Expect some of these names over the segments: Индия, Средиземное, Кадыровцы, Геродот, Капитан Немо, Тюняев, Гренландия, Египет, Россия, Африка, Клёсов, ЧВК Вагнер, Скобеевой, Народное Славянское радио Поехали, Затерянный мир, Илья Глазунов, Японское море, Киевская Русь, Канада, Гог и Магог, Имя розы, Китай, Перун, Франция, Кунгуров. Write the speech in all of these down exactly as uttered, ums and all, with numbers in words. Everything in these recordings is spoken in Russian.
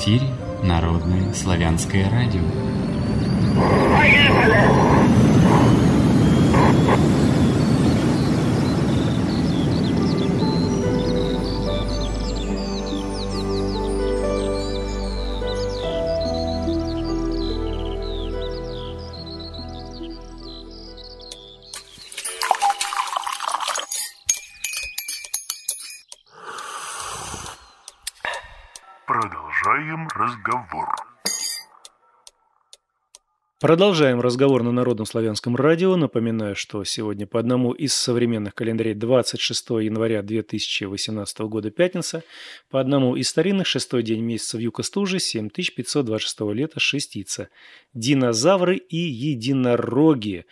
эфире Народное Славянское радио. Продолжаем разговор на Народном Славянском радио. Напоминаю, что сегодня по одному из современных календарей двадцать шестого января две тысячи восемнадцатого года пятница, по одному из старинных шестой день месяца в Юкостужи семь тысяч пятьсот двадцать шестого лета шестица. Динозавры и единороги.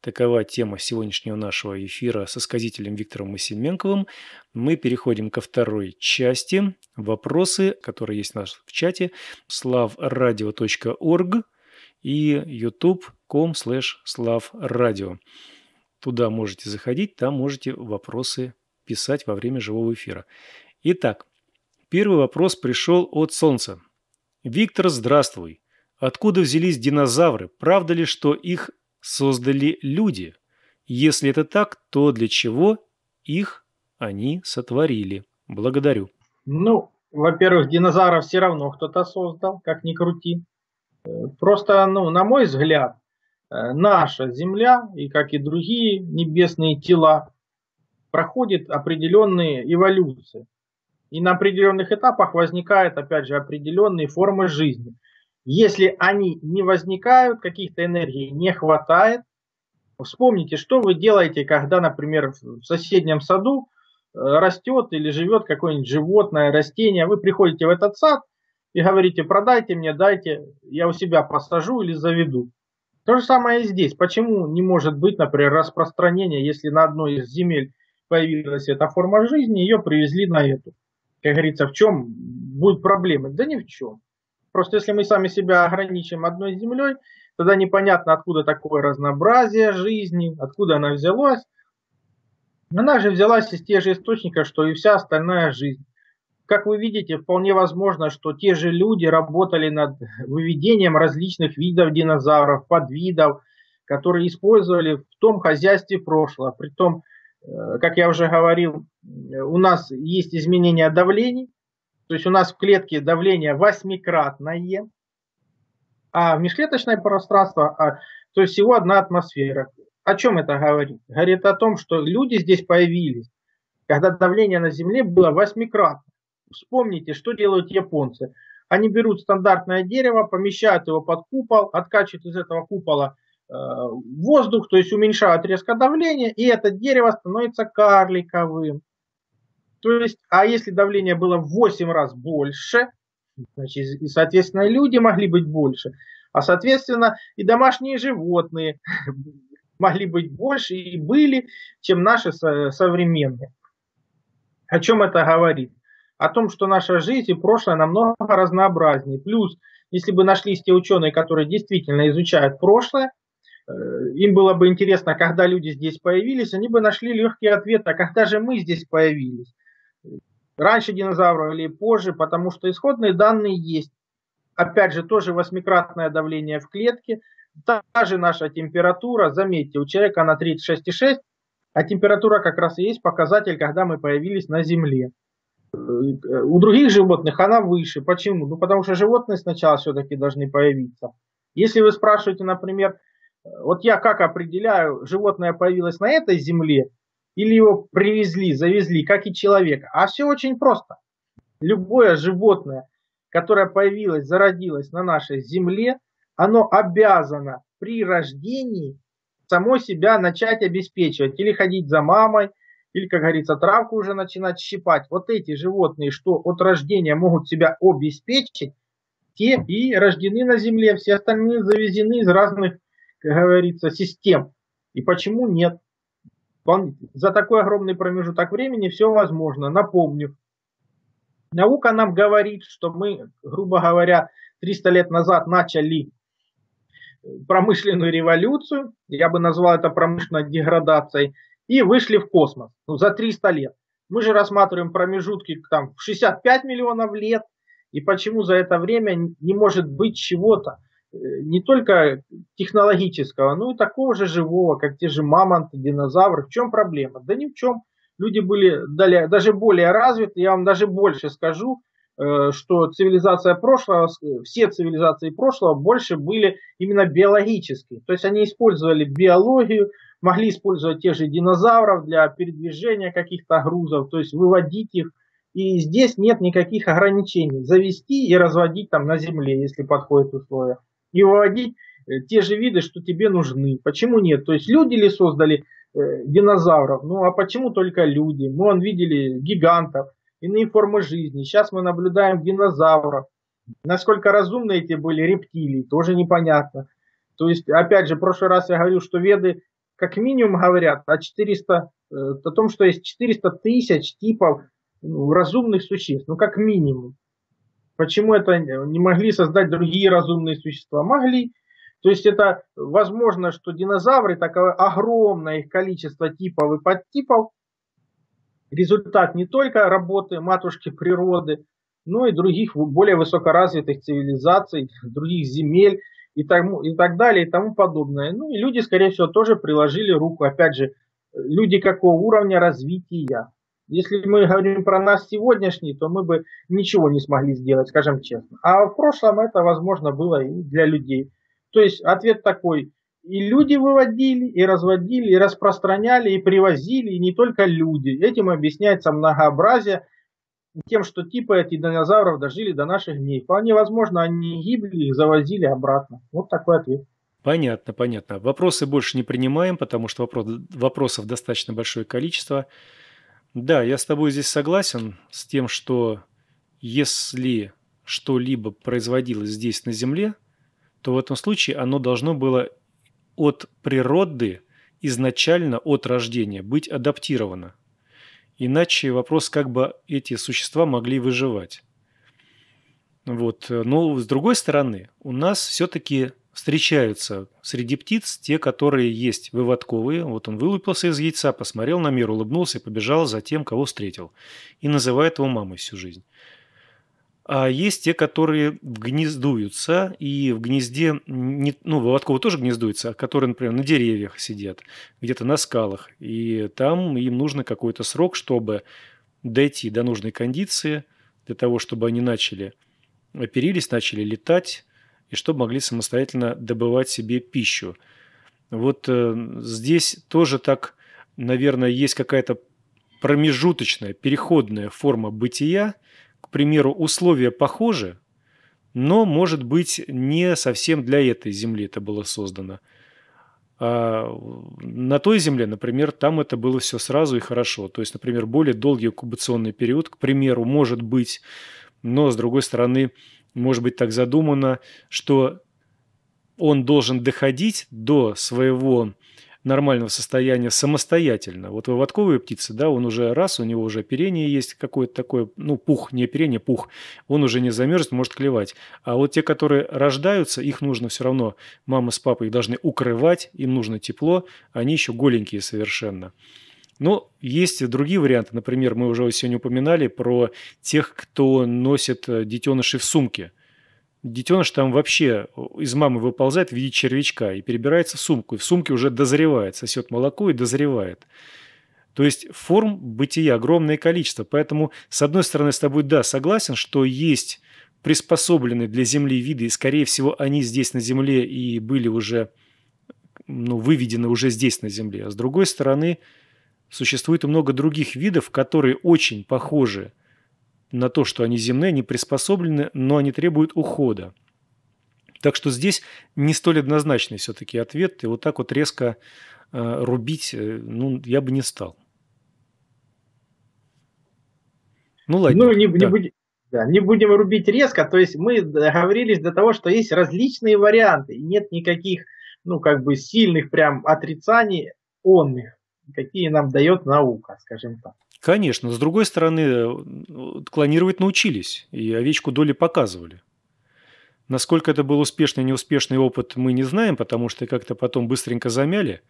Такова тема сегодняшнего нашего эфира со сказителем Виктором Максименковым. Мы переходим ко второй части. Вопросы, которые есть у нас в чате, слав радио точка орг. И ютуб точка ком слэш слав радио. Туда можете заходить, там можете вопросы писать во время живого эфира. Итак, первый вопрос пришел от Солнца. Виктор, здравствуй. Откуда взялись динозавры? Правда ли, что их создали люди? Если это так, то для чего их они сотворили? Благодарю. Ну, во-первых, динозавров все равно кто-то создал, как ни крути. Просто, ну, на мой взгляд, наша Земля, и как и другие небесные тела, проходит определенные эволюции. И на определенных этапах возникают, опять же, определенные формы жизни. Если они не возникают, каких-то энергий не хватает, вспомните, что вы делаете, когда, например, в соседнем саду растет или живет какое-нибудь животное, растение. Вы приходите в этот сад и говорите: продайте мне, дайте, я у себя посажу или заведу. То же самое и здесь. Почему не может быть, например, распространения, если на одной из земель появилась эта форма жизни, ее привезли на эту? Как говорится, в чем будут проблемы? Да ни в чем. Просто если мы сами себя ограничим одной землей, тогда непонятно, откуда такое разнообразие жизни, откуда она взялась. Она же взялась из тех же источников, что и вся остальная жизнь. Как вы видите, вполне возможно, что те же люди работали над выведением различных видов динозавров, подвидов, которые использовали в том хозяйстве прошлого. Притом, как я уже говорил, у нас есть изменение давлений, то есть у нас в клетке давление восьмикратное, а в межклеточное пространство, то есть всего одна атмосфера. О чем это говорит? Говорит о том, что люди здесь появились, когда давление на Земле было восьмикратное. Вспомните, что делают японцы. Они берут стандартное дерево, помещают его под купол, откачивают из этого купола э, воздух, то есть уменьшают резко давление, и это дерево становится карликовым. То есть, а если давление было в восемь раз больше, значит, и, соответственно, люди могли быть больше, а, соответственно, и домашние животные могли быть больше и были, чем наши современные. О чем это говорит? О том, что наша жизнь и прошлое намного разнообразнее. Плюс, если бы нашлись те ученые, которые действительно изучают прошлое, э, им было бы интересно, когда люди здесь появились, они бы нашли легкий ответ, а когда же мы здесь появились? Раньше динозавров или позже, потому что исходные данные есть. Опять же, тоже восьмикратное давление в клетке, та же наша температура, заметьте, у человека она тридцать шесть и шесть, а температура как раз и есть показатель, когда мы появились на Земле. У других животных она выше. Почему? Ну, потому что животные сначала все-таки должны появиться. Если вы спрашиваете, например, вот я как определяю, животное появилось на этой земле или его привезли, завезли, как и человека? А все очень просто. Любое животное, которое появилось, зародилось на нашей земле, оно обязано при рождении само себя начать обеспечивать или ходить за мамой, или, как говорится, травку уже начинать щипать. Вот эти животные, что от рождения могут себя обеспечить, те и рождены на Земле, все остальные завезены из разных, как говорится, систем. И почему нет? За такой огромный промежуток времени все возможно. Напомню, наука нам говорит, что мы, грубо говоря, триста лет назад начали промышленную революцию, я бы назвал это промышленной деградацией, и вышли в космос, ну, за триста лет. Мы же рассматриваем промежутки там, в шестьдесят пять миллионов лет и почему за это время не может быть чего-то, не только технологического, но и такого же живого, как те же мамонты, динозавры. В чем проблема? Да ни в чем. Люди были далее, даже более развиты. Я вам даже больше скажу, что цивилизация прошлого, все цивилизации прошлого больше были именно биологические. То есть они использовали биологию, могли использовать тех же динозавров для передвижения каких-то грузов, то есть выводить их. И здесь нет никаких ограничений. Завести и разводить там на земле, если подходят условия. И выводить те же виды, что тебе нужны. Почему нет? То есть люди ли создали э, динозавров? Ну а почему только люди? Мы вон видели гигантов, иные формы жизни. Сейчас мы наблюдаем динозавров. Насколько разумны эти были рептилии, тоже непонятно. То есть, опять же, в прошлый раз я говорил, что веды как минимум говорят о, четырёхстах, э, о том, что есть четыреста тысяч типов разумных существ, ну как минимум. Почему это не могли создать другие разумные существа? Могли. То есть это возможно, что динозавры, такое огромное их количество типов и подтипов, результат не только работы матушки природы, но и других более высокоразвитых цивилизаций, других земель и, тому, и так далее и тому подобное. Ну и люди, скорее всего, тоже приложили руку. Опять же, люди какого уровня развития? Если мы говорим про нас сегодняшний, то мы бы ничего не смогли сделать, скажем честно. А в прошлом это возможно было и для людей. То есть ответ такой. И люди выводили, и разводили, и распространяли, и привозили, и не только люди. Этим объясняется многообразие тем, что типы этих динозавров дожили до наших дней. Вполне возможно, они гибли, их завозили обратно. Вот такой ответ. Понятно, понятно. Вопросы больше не принимаем, потому что вопрос, вопросов достаточно большое количество. Да, я с тобой здесь согласен с тем, что если что-либо производилось здесь на Земле, то в этом случае оно должно было от природы изначально, от рождения, быть адаптировано. Иначе вопрос, как бы эти существа могли выживать. Вот. Но с другой стороны, у нас все-таки встречаются среди птиц те, которые есть выводковые. Вот он вылупился из яйца, посмотрел на мир, улыбнулся и побежал за тем, кого встретил. И называет его мамой всю жизнь. А есть те, которые гнездуются, и в гнезде, не, ну, выводковые тоже гнездуются, а которые, например, на деревьях сидят, где-то на скалах. И там им нужно какой-то срок, чтобы дойти до нужной кондиции, для того, чтобы они начали оперились, начали летать, и чтобы могли самостоятельно добывать себе пищу. Вот э, здесь тоже так, наверное, есть какая-то промежуточная, переходная форма бытия. К примеру, условия похожи, но, может быть, не совсем для этой земли это было создано. А на той земле, например, там это было все сразу и хорошо. То есть, например, более долгий инкубационный период, к примеру, может быть, но, с другой стороны, может быть, так задумано, что он должен доходить до своего нормального состояния самостоятельно. Вот выводковые птицы, да, он уже раз, у него уже оперение есть какое-то такое, ну, пух, не оперение, пух, он уже не замерзнет, может клевать. А вот те, которые рождаются, их нужно все равно, мама с папой их должны укрывать, им нужно тепло, они еще голенькие совершенно. Но есть другие варианты. Например, мы уже сегодня упоминали про тех, кто носит детенышей в сумке. Детеныш там вообще из мамы выползает в виде червячка и перебирается в сумку. И в сумке уже дозревает, сосет молоко и дозревает. То есть форм бытия огромное количество. Поэтому, с одной стороны, с тобой, да, согласен, что есть приспособленные для Земли виды. И, скорее всего, они здесь на Земле и были уже, ну, выведены уже здесь на Земле. А с другой стороны, существует и много других видов, которые очень похожи на то, что они земные, они приспособлены, но они требуют ухода. Так что здесь не столь однозначный все-таки ответ. И вот так вот резко э, рубить, э, ну, я бы не стал. Ну, ладно. Ну, не, да. не, будем, да, не будем рубить резко. То есть мы договорились до того, что есть различные варианты. Нет никаких, ну, как бы сильных прям отрицаний он их. Какие нам дает наука, скажем так. Конечно. С другой стороны, клонировать научились. И овечку Доли показывали. Насколько это был успешный, неуспешный опыт, мы не знаем, потому что как-то потом быстренько замяли.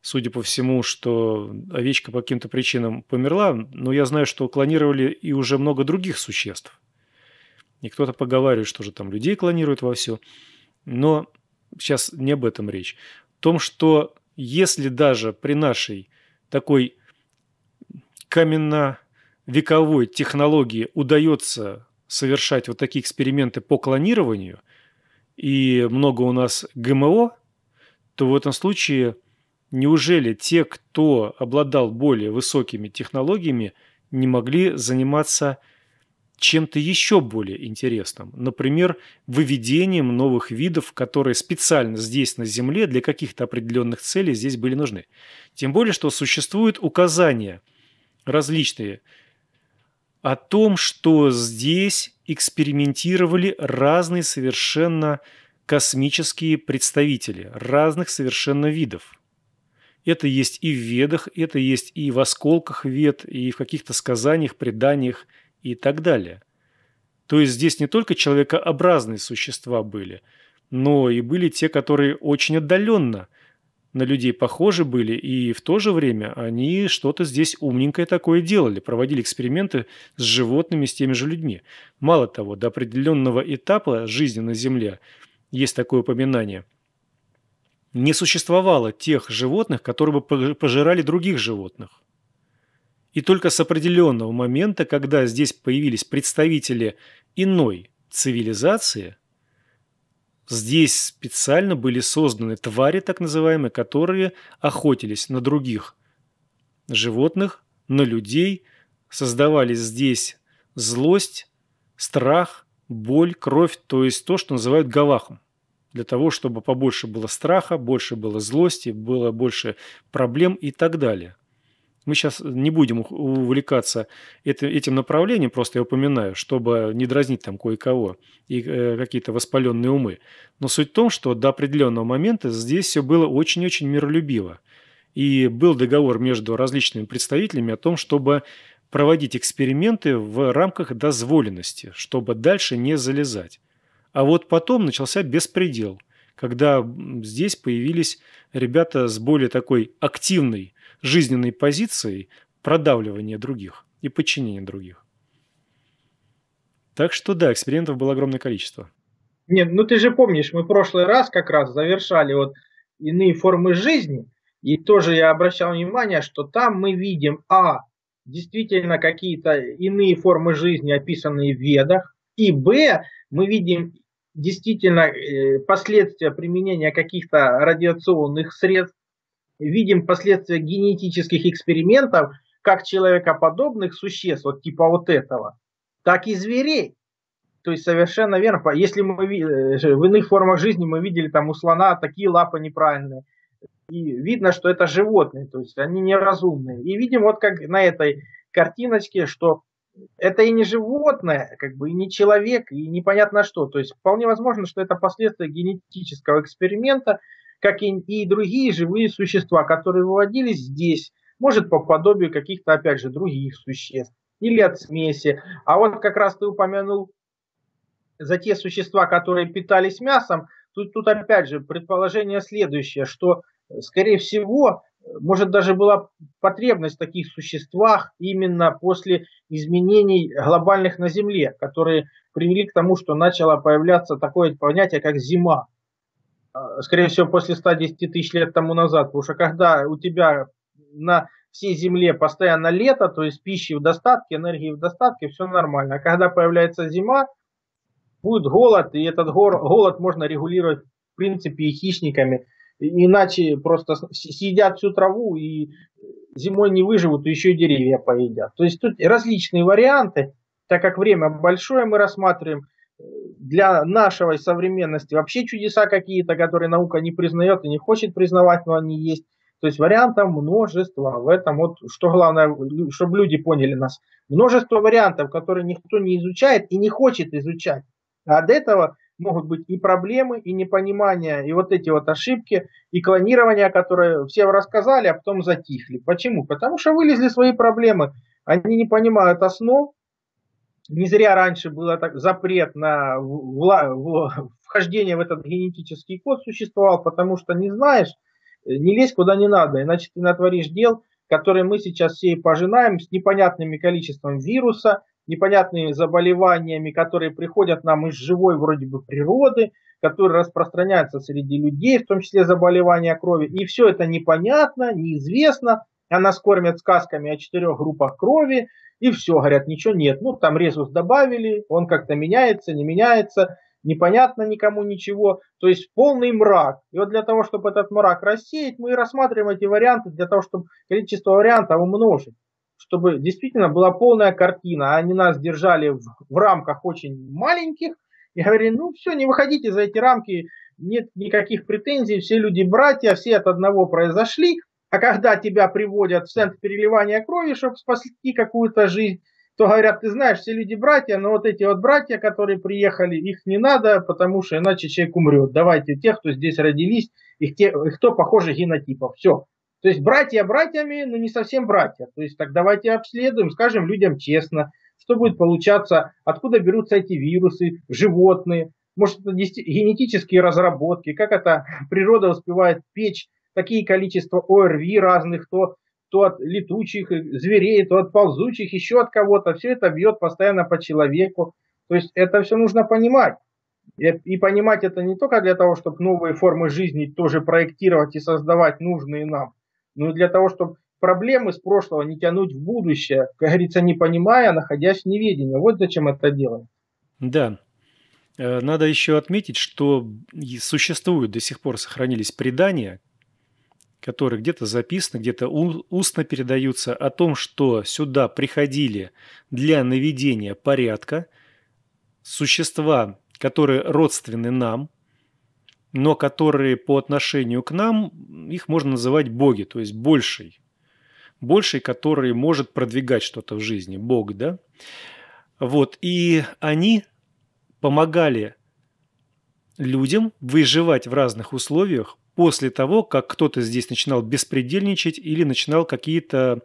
Судя по всему, что овечка по каким-то причинам померла. Но я знаю, что клонировали и уже много других существ. и кто-то поговаривает, что же там людей клонируют вовсю. Но сейчас не об этом речь. В том, что если даже при нашей такой каменно-вековой технологии удается совершать вот такие эксперименты по клонированию, и много у нас ГМО, то в этом случае неужели те, кто обладал более высокими технологиями, не могли заниматься чем-то еще более интересным? Например, выведением новых видов, которые специально здесь на Земле для каких-то определенных целей здесь были нужны. Тем более, что существуют указания различные о том, что здесь экспериментировали разные совершенно космические представители разных совершенно видов. Это есть и в ведах, это есть и в осколках вед, и в каких-то сказаниях, преданиях и так далее. То есть здесь не только человекообразные существа были, но и были те, которые очень отдаленно на людей похожи были, и в то же время они что-то здесь умненькое такое делали, проводили эксперименты с животными, с теми же людьми. Мало того, до определенного этапа жизни на Земле, есть такое упоминание, не существовало тех животных, которые бы пожирали других животных. И только с определенного момента, когда здесь появились представители иной цивилизации, здесь специально были созданы твари, так называемые, которые охотились на других животных, на людей, создавали здесь злость, страх, боль, кровь, то есть то, что называют гавахом. Для того, чтобы побольше было страха, больше было злости, было больше проблем и так далее. Мы сейчас не будем увлекаться этим направлением, просто я упоминаю, чтобы не дразнить там кое-кого и какие-то воспаленные умы. Но суть в том, что до определенного момента здесь все было очень-очень миролюбиво. И был договор между различными представителями о том, чтобы проводить эксперименты в рамках дозволенности, чтобы дальше не залезать. А вот потом начался беспредел, когда здесь появились ребята с более такой активной жизненной позицией продавливания других и подчинения других. Так что да, экспериментов было огромное количество. Нет, ну ты же помнишь, мы в прошлый раз как раз завершали вот иные формы жизни, и тоже я обращал внимание, что там мы видим, а, действительно какие-то иные формы жизни, описанные в ведах, и, б, мы видим действительно последствия применения каких-то радиационных средств, видим последствия генетических экспериментов, как человекоподобных существ, вот типа вот этого, так и зверей. То есть совершенно верно, если мы в иных формах жизни мы видели там у слона такие лапы неправильные, и видно, что это животные, то есть они неразумные. И видим вот как на этой картиночке, что это и не животное, как бы и не человек, и непонятно что. То есть вполне возможно, что это последствия генетического эксперимента, как и, и другие живые существа, которые выводились здесь, может по подобию каких-то, опять же, других существ или от смеси. А вот как раз ты упомянул за те существа, которые питались мясом, тут, тут опять же предположение следующее, что, скорее всего, может даже была потребность в таких существах именно после изменений глобальных на Земле, которые привели к тому, что начало появляться такое понятие, как зима. Скорее всего, после ста десяти тысяч лет тому назад, потому что когда у тебя на всей Земле постоянно лето, то есть пищи в достатке, энергии в достатке, все нормально. А когда появляется зима, будет голод, и этот голод можно регулировать в принципе и хищниками. Иначе просто съедят всю траву и зимой не выживут, и еще и деревья поедят. То есть тут различные варианты, так как время большое мы рассматриваем, для нашей современности вообще чудеса какие-то, которые наука не признает и не хочет признавать, но они есть. То есть вариантов множество. В этом вот, что главное, чтобы люди поняли нас. Множество вариантов, которые никто не изучает и не хочет изучать. А от этого могут быть и проблемы, и непонимание, и вот эти вот ошибки, и клонирование, которые всем рассказали, а потом затихли. Почему? Потому что вылезли свои проблемы. Они не понимают основ. Не зря раньше был запрет на вхождение в этот генетический код существовал, потому что не знаешь, не лезь куда не надо, иначе ты натворишь дел, которые мы сейчас все и пожинаем с непонятными количеством вируса, непонятными заболеваниями, которые приходят нам из живой вроде бы природы, которые распространяются среди людей, в том числе заболевания крови. И все это непонятно, неизвестно. А нас кормят сказками о четырех группах крови. И все, говорят, ничего нет. Ну, там резус добавили, он как-то меняется, не меняется. Непонятно никому ничего. То есть полный мрак. И вот для того, чтобы этот мрак рассеять, мы и рассматриваем эти варианты, для того, чтобы количество вариантов умножить. Чтобы действительно была полная картина. Они нас держали в, в рамках очень маленьких. И говорили, ну все, не выходите за эти рамки. Нет никаких претензий. Все люди братья, все от одного произошли. А когда тебя приводят в центр переливания крови, чтобы спасти какую-то жизнь, то говорят, ты знаешь, все люди братья, но вот эти вот братья, которые приехали, их не надо, потому что иначе человек умрет. Давайте тех, кто здесь родились, их, те, их кто похожи генотипов. Все. То есть братья братьями, но не совсем братья. То есть так давайте обследуем, скажем людям честно, что будет получаться, откуда берутся эти вирусы, животные, может это генетические разработки, как это природа успевает печь, такие количества ОРВИ разных, то, то от летучих зверей, то от ползучих, еще от кого-то. Все это бьет постоянно по человеку. То есть это все нужно понимать. И, и понимать это не только для того, чтобы новые формы жизни тоже проектировать и создавать нужные нам, но и для того, чтобы проблемы с прошлого не тянуть в будущее, как говорится, не понимая, находясь в неведении. Вот зачем это делаем. Да. Надо еще отметить, что существуют, до сих пор сохранились предания, которые где-то записаны, где-то устно передаются, о том, что сюда приходили для наведения порядка существа, которые родственны нам, но которые по отношению к нам, их можно называть боги, то есть больший, больший, который может продвигать что-то в жизни, бог, да? Вот, и они помогали людям выживать в разных условиях, после того, как кто-то здесь начинал беспредельничать или начинал какие-то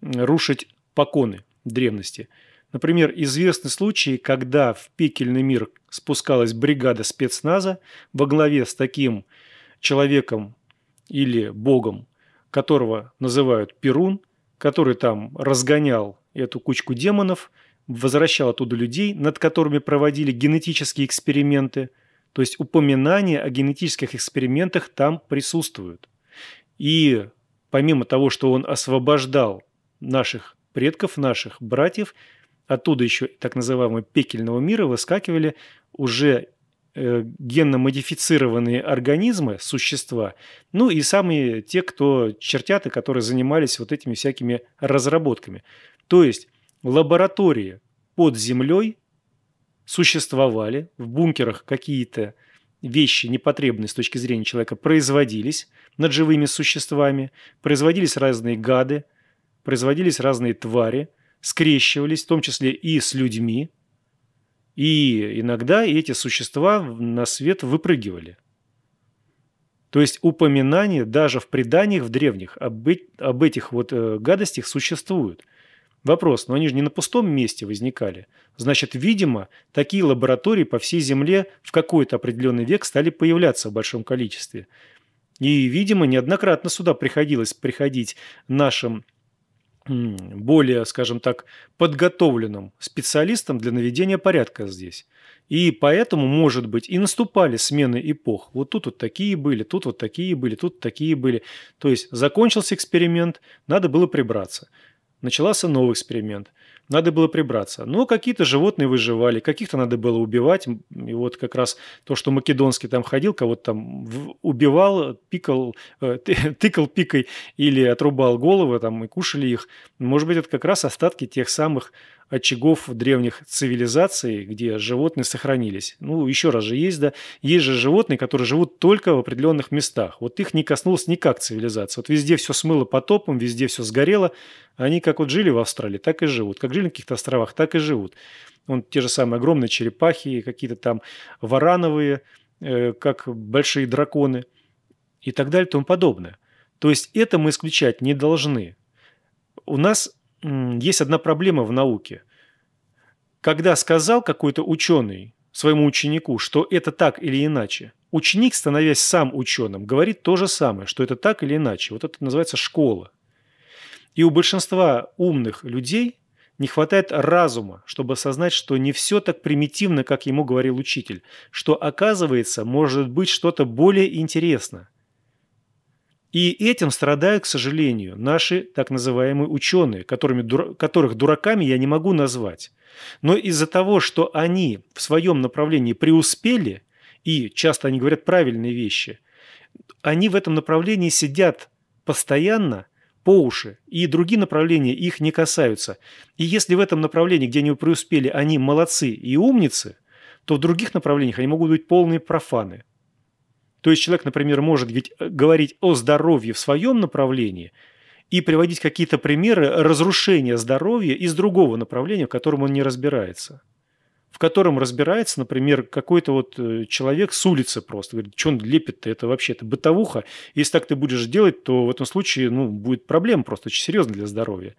рушить поконы древности. Например, известны случаи, когда в Пекельный мир спускалась бригада спецназа во главе с таким человеком или богом, которого называют Перун, который там разгонял эту кучку демонов, возвращал оттуда людей, над которыми проводили генетические эксперименты. То есть упоминания о генетических экспериментах там присутствуют. И помимо того, что он освобождал наших предков, наших братьев, оттуда еще так называемого пекельного мира выскакивали уже э, генно-модифицированные организмы, существа, ну и самые те, кто чертяты, которые занимались вот этими всякими разработками. То есть лаборатории под землей существовали, в бункерах какие-то вещи непотребные с точки зрения человека производились над живыми существами, производились разные гады, производились разные твари, скрещивались, в том числе и с людьми, и иногда эти существа на свет выпрыгивали. То есть упоминания даже в преданиях в древних об, об этих вот гадостях существуют. Вопрос, но они же не на пустом месте возникали. Значит, видимо, такие лаборатории по всей Земле в какой-то определенный век стали появляться в большом количестве. И, видимо, неоднократно сюда приходилось приходить нашим более, скажем так, подготовленным специалистам для наведения порядка здесь. И поэтому, может быть, и наступали смены эпох. Вот тут вот такие были, тут вот такие были, тут такие были. То есть закончился эксперимент, надо было прибраться. Начался новый эксперимент. Надо было прибраться. Но какие-то животные выживали, каких-то надо было убивать. И вот как раз то, что Македонский там ходил, кого-то там убивал, пикал, тыкал пикой или отрубал головы там, и кушали их. Может быть, это как раз остатки тех самых очагов древних цивилизаций, где животные сохранились. Ну, еще раз же есть, да, есть же животные, которые живут только в определенных местах. Вот их не коснулась никак цивилизация. Вот везде все смыло потопом, везде все сгорело. Они как вот жили в Австралии, так и живут. Как жили на каких-то островах, так и живут. Вон те же самые огромные черепахи, какие-то там варановые, э, как большие драконы и так далее и тому подобное. То есть это мы исключать не должны. У нас есть одна проблема в науке. Когда сказал какой-то ученый своему ученику, что это так или иначе, ученик, становясь сам ученым, говорит то же самое, что это так или иначе. Вот это называется школа. И у большинства умных людей Не хватает разума, чтобы осознать, что не все так примитивно, как ему говорил учитель, что, оказывается, может быть что-то более интересное. И этим страдают, к сожалению, наши так называемые ученые, которыми, которых дураками я не могу назвать. Но из-за того, что они в своем направлении преуспели, и часто они говорят правильные вещи, они в этом направлении сидят постоянно по уши, и другие направления их не касаются. И если в этом направлении, где они преуспели, они молодцы и умницы, то в других направлениях они могут быть полные профаны. То есть человек, например, может говорить о здоровье в своем направлении и приводить какие-то примеры разрушения здоровья из другого направления, в котором он не разбирается. В котором разбирается, например, какой-то вот человек с улицы просто. Говорит, что он лепит-то, это вообще-то бытовуха. Если так ты будешь делать, то в этом случае ну, будет проблема просто очень серьезная для здоровья.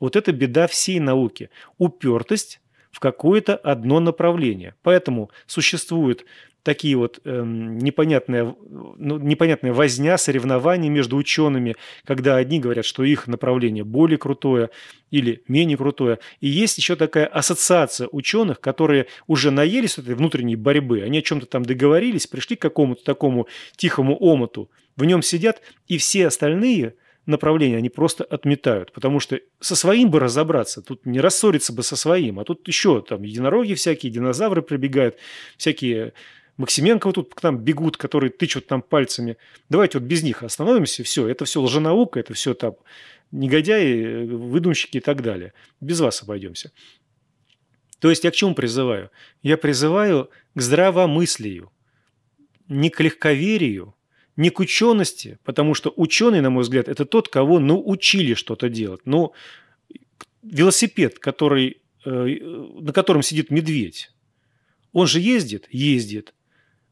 Вот это беда всей науки. Упертость в какое-то одно направление. Поэтому существует... такие вот э, непонятные, ну, непонятная возня, соревнования между учеными, когда одни говорят, что их направление более крутое или менее крутое. И есть еще такая ассоциация ученых, которые уже наелись этой внутренней борьбы, они о чем-то там договорились, пришли к какому-то такому тихому омуту, в нем сидят, и все остальные направления они просто отметают, потому что со своим бы разобраться, тут не рассориться бы со своим, а тут еще там единороги всякие, динозавры прибегают, всякие... Максименкова тут к нам бегут, которые тычут там пальцами. Давайте вот без них остановимся, все, это все лженаука, это все там негодяи, выдумщики и так далее. Без вас обойдемся. То есть я к чему призываю? Я призываю к здравомыслию, не к легковерию, не к учености, потому что ученый, на мой взгляд, это тот, кого ну, учили что-то делать. Ну, велосипед, который, на котором сидит медведь, он же ездит? Ездит.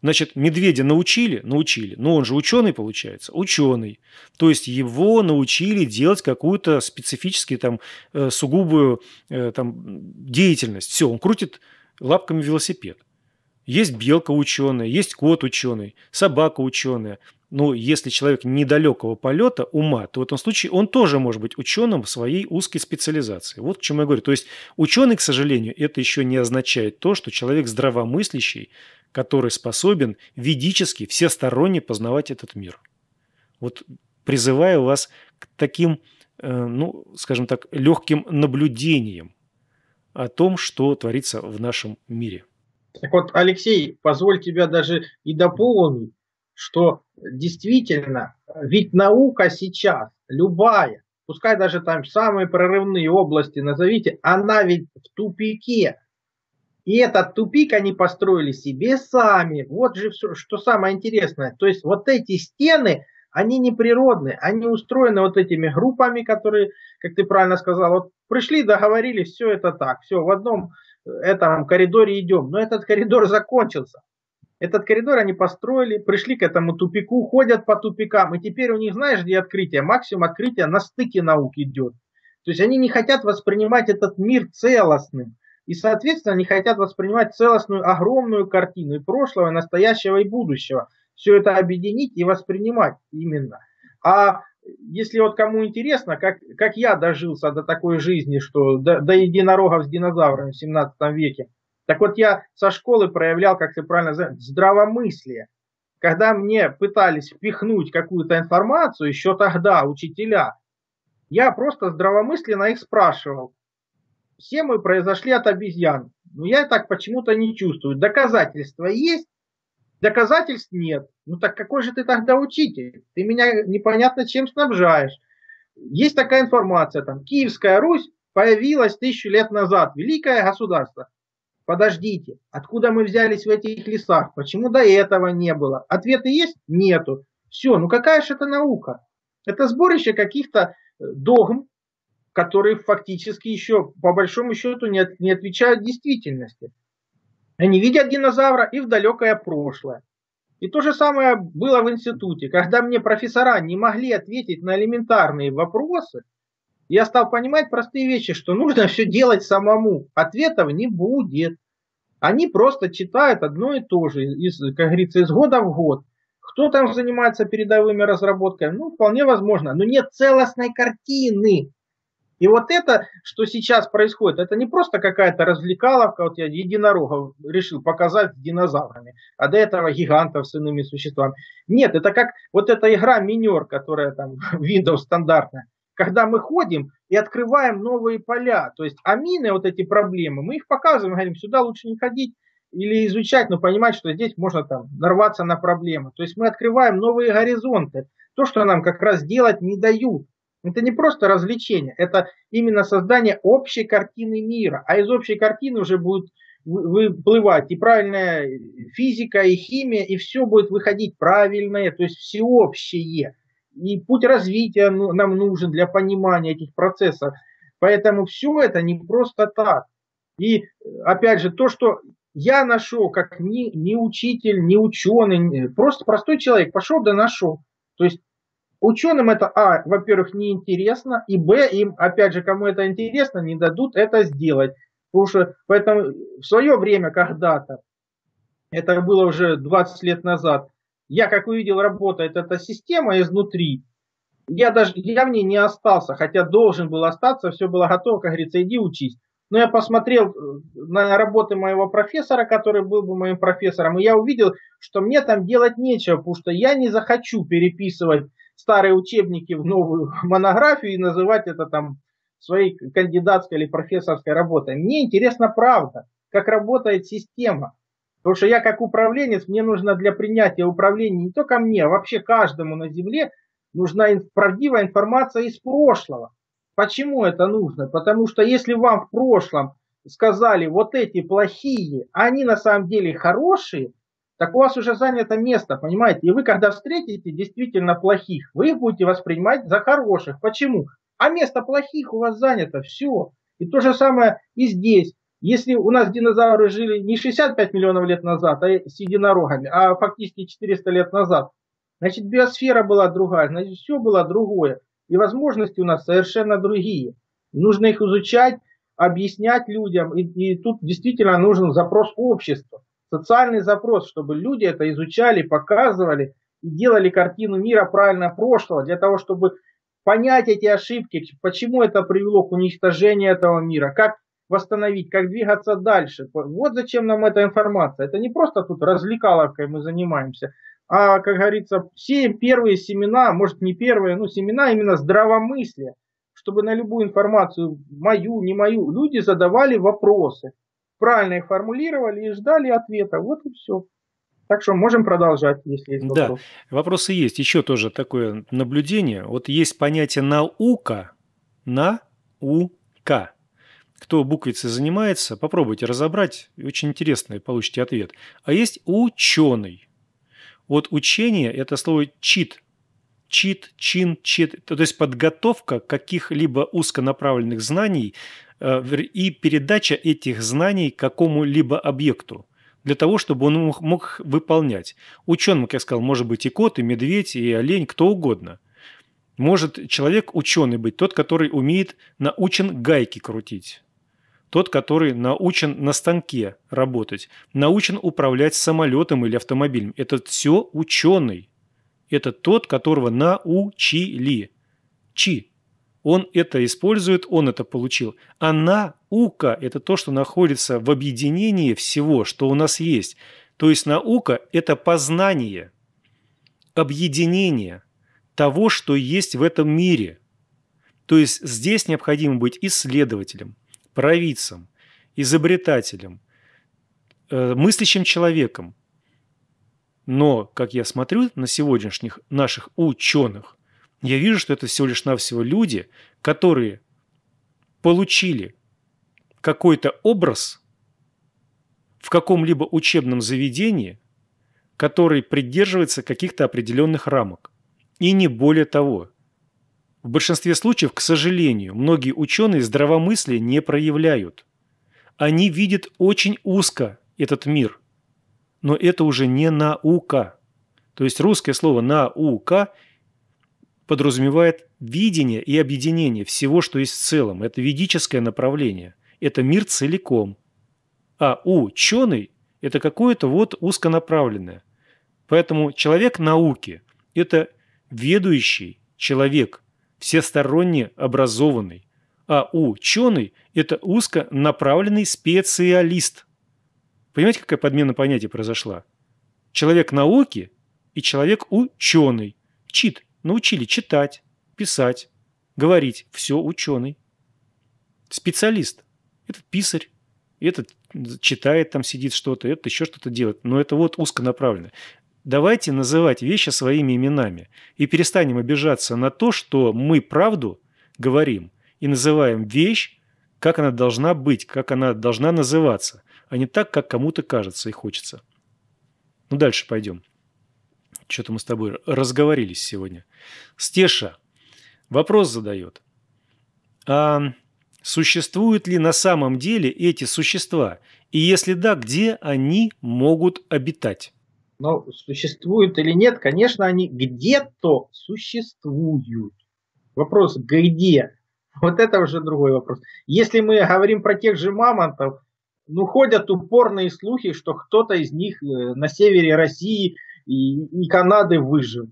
Значит, медведя научили? Научили. Но он же ученый, получается? Ученый. То есть его научили делать какую-то специфическую, там, сугубую там, деятельность. Все, он крутит лапками велосипед. Есть белка ученая, есть кот ученый, собака ученая. Но если человек недалекого полета ума, то в этом случае он тоже может быть ученым в своей узкой специализации. Вот к чему я говорю. То есть ученый, к сожалению, это еще не означает то, что человек здравомыслящий, который способен ведически, всесторонне познавать этот мир. Вот призываю вас к таким, ну, скажем так, легким наблюдениям о том, что творится в нашем мире. Так вот, Алексей, позволь тебя даже и дополнить, что действительно, ведь наука сейчас, любая, пускай даже там самые прорывные области назовите, она ведь в тупике. И этот тупик они построили себе сами. Вот же все, что самое интересное. То есть вот эти стены, они не природные, они устроены вот этими группами, которые, как ты правильно сказал, вот пришли, договорились, все это так, все в одном этом коридоре идем. Но этот коридор закончился. Этот коридор они построили, пришли к этому тупику, ходят по тупикам. И теперь у них, знаешь, где открытие? Максимум открытия на стыке наук идет. То есть они не хотят воспринимать этот мир целостным. И, соответственно, они хотят воспринимать целостную огромную картину и прошлого, и настоящего, и будущего. Все это объединить и воспринимать именно. А если вот кому интересно, как, как я дожился до такой жизни, что до, до единорогов с динозаврами в семнадцатом веке, так вот я со школы проявлял, как ты правильно называешь, здравомыслие. Когда мне пытались впихнуть какую-то информацию, еще тогда учителя, я просто здравомысленно их спрашивал. Все мы произошли от обезьян, но я так почему-то не чувствую. Доказательства есть, доказательств нет. Ну так какой же ты тогда учитель? Ты меня непонятно чем снабжаешь. Есть такая информация, там, Киевская Русь появилась тысячу лет назад, великое государство. Подождите, откуда мы взялись в этих лесах? Почему до этого не было? Ответы есть? Нету. Все, ну какая же это наука? Это сборище каких-то догм, которые фактически еще, по большому счету, не, от, не отвечают действительности. Они видят динозавра и в далекое прошлое. И то же самое было в институте, когда мне профессора не могли ответить на элементарные вопросы. Я стал понимать простые вещи, что нужно все делать самому. Ответов не будет. Они просто читают одно и то же, из, как говорится, из года в год. Кто там занимается передовыми разработками? Ну, вполне возможно. Но нет целостной картины. И вот это, что сейчас происходит, это не просто какая-то развлекаловка, вот я единорогов решил показать с динозаврами, а до этого гигантов с иными существами. Нет, это как вот эта игра «Минер», которая там Windows стандартная, когда мы ходим и открываем новые поля, то есть амины, вот эти проблемы, мы их показываем, говорим, сюда лучше не ходить или изучать, но понимать, что здесь можно там нарваться на проблемы. То есть мы открываем новые горизонты, то, что нам как раз делать не дают. Это не просто развлечение, это именно создание общей картины мира. А из общей картины уже будет выплывать и правильная физика, и химия, и все будет выходить правильное, то есть всеобщее. И путь развития нам нужен для понимания этих процессов. Поэтому все это не просто так. И опять же, то, что я нашел, как не, не учитель, не ученый, просто простой человек, пошел да нашел. То есть ученым это, а, во-первых, неинтересно, и, б, им, опять же, кому это интересно, не дадут это сделать. Потому что поэтому в свое время когда-то, это было уже двадцать лет назад, я, как увидел, работает эта система изнутри, я, даже, я в ней не остался, хотя должен был остаться, все было готово, как говорится, иди учись. Но я посмотрел на работы моего профессора, который был бы моим профессором, и я увидел, что мне там делать нечего, потому что я не захочу переписывать старые учебники в новую монографию и называть это там своей кандидатской или профессорской работой. Мне интересна правда, как работает система. Потому что я как управленец, мне нужно для принятия управления не только мне, а вообще каждому на земле нужна правдивая информация из прошлого. Почему это нужно? Потому что если вам в прошлом сказали вот эти плохие, а они на самом деле хорошие, так у вас уже занято место, понимаете? И вы когда встретите действительно плохих, вы их будете воспринимать за хороших. Почему? А место плохих у вас занято, все. И то же самое и здесь. Если у нас динозавры жили не шестьдесят пять миллионов лет назад, а с единорогами, а фактически четыреста лет назад, значит биосфера была другая, значит все было другое. И возможности у нас совершенно другие. Нужно их изучать, объяснять людям. И, и тут действительно нужен запрос общества. Социальный запрос, чтобы люди это изучали, показывали и делали картину мира правильно прошлого. Для того, чтобы понять эти ошибки, почему это привело к уничтожению этого мира. Как восстановить, как двигаться дальше. Вот зачем нам эта информация. Это не просто тут развлекаловкой мы занимаемся. А, как говорится, все первые семена, может не первые, но семена именно здравомыслия, чтобы на любую информацию, мою, не мою, люди задавали вопросы, правильно их формулировали и ждали ответа. Вот и все. Так что можем продолжать, если есть вопросы. Да, вопросы есть. Еще тоже такое наблюдение. Вот есть понятие наука, наука. Кто буквицей занимается, попробуйте разобрать, очень интересно, получите ответ. А есть ученый. Вот учение – это слово «чит», «чит», «чин», «чит», то есть подготовка каких-либо узконаправленных знаний и передача этих знаний какому-либо объекту для того, чтобы он мог, мог выполнять. Ученым, как я сказал, может быть и кот, и медведь, и олень, кто угодно. Может человек ученый быть, тот, который умеет, научен гайки крутить. Тот, который научен на станке работать, научен управлять самолетом или автомобилем. Это все ученый. Это тот, которого научили. Чи. Он это использует, он это получил. А наука – это то, что находится в объединении всего, что у нас есть. То есть наука – это познание, объединение того, что есть в этом мире. То есть здесь необходимо быть исследователем, провидцем, изобретателем, мыслящим человеком. Но, как я смотрю на сегодняшних наших ученых, я вижу, что это всего лишь навсего люди, которые получили какой-то образ в каком-либо учебном заведении, который придерживается каких-то определенных рамок. И не более того. В большинстве случаев, к сожалению, многие ученые здравомыслие не проявляют. Они видят очень узко этот мир. Но это уже не наука. То есть русское слово «наука» подразумевает видение и объединение всего, что есть в целом. Это ведическое направление. Это мир целиком. А ученый – это какое-то вот узконаправленное. Поэтому человек науки – это ведущий человек, всесторонне образованный, а ученый – это узконаправленный специалист. Понимаете, какая подмена понятий произошла? Человек науки и человек ученый. Чит. Научили читать, писать, говорить. Все ученый. Специалист. Этот писарь. Этот читает, там сидит что-то, это еще что-то делает. Но это вот узконаправленно. Давайте называть вещи своими именами. И перестанем обижаться на то, что мы правду говорим и называем вещь, как она должна быть, как она должна называться, а не так, как кому-то кажется и хочется. Ну, дальше пойдем. Что-то мы с тобой разговорились сегодня. Стеша вопрос задает. А... Существуют ли на самом деле эти существа? И если да, где они могут обитать? Ну, существуют или нет, конечно, они где-то существуют. Вопрос «где?» Вот это уже другой вопрос. Если мы говорим про тех же мамонтов, ну, ходят упорные слухи, что кто-то из них на севере России и, и Канады выжил.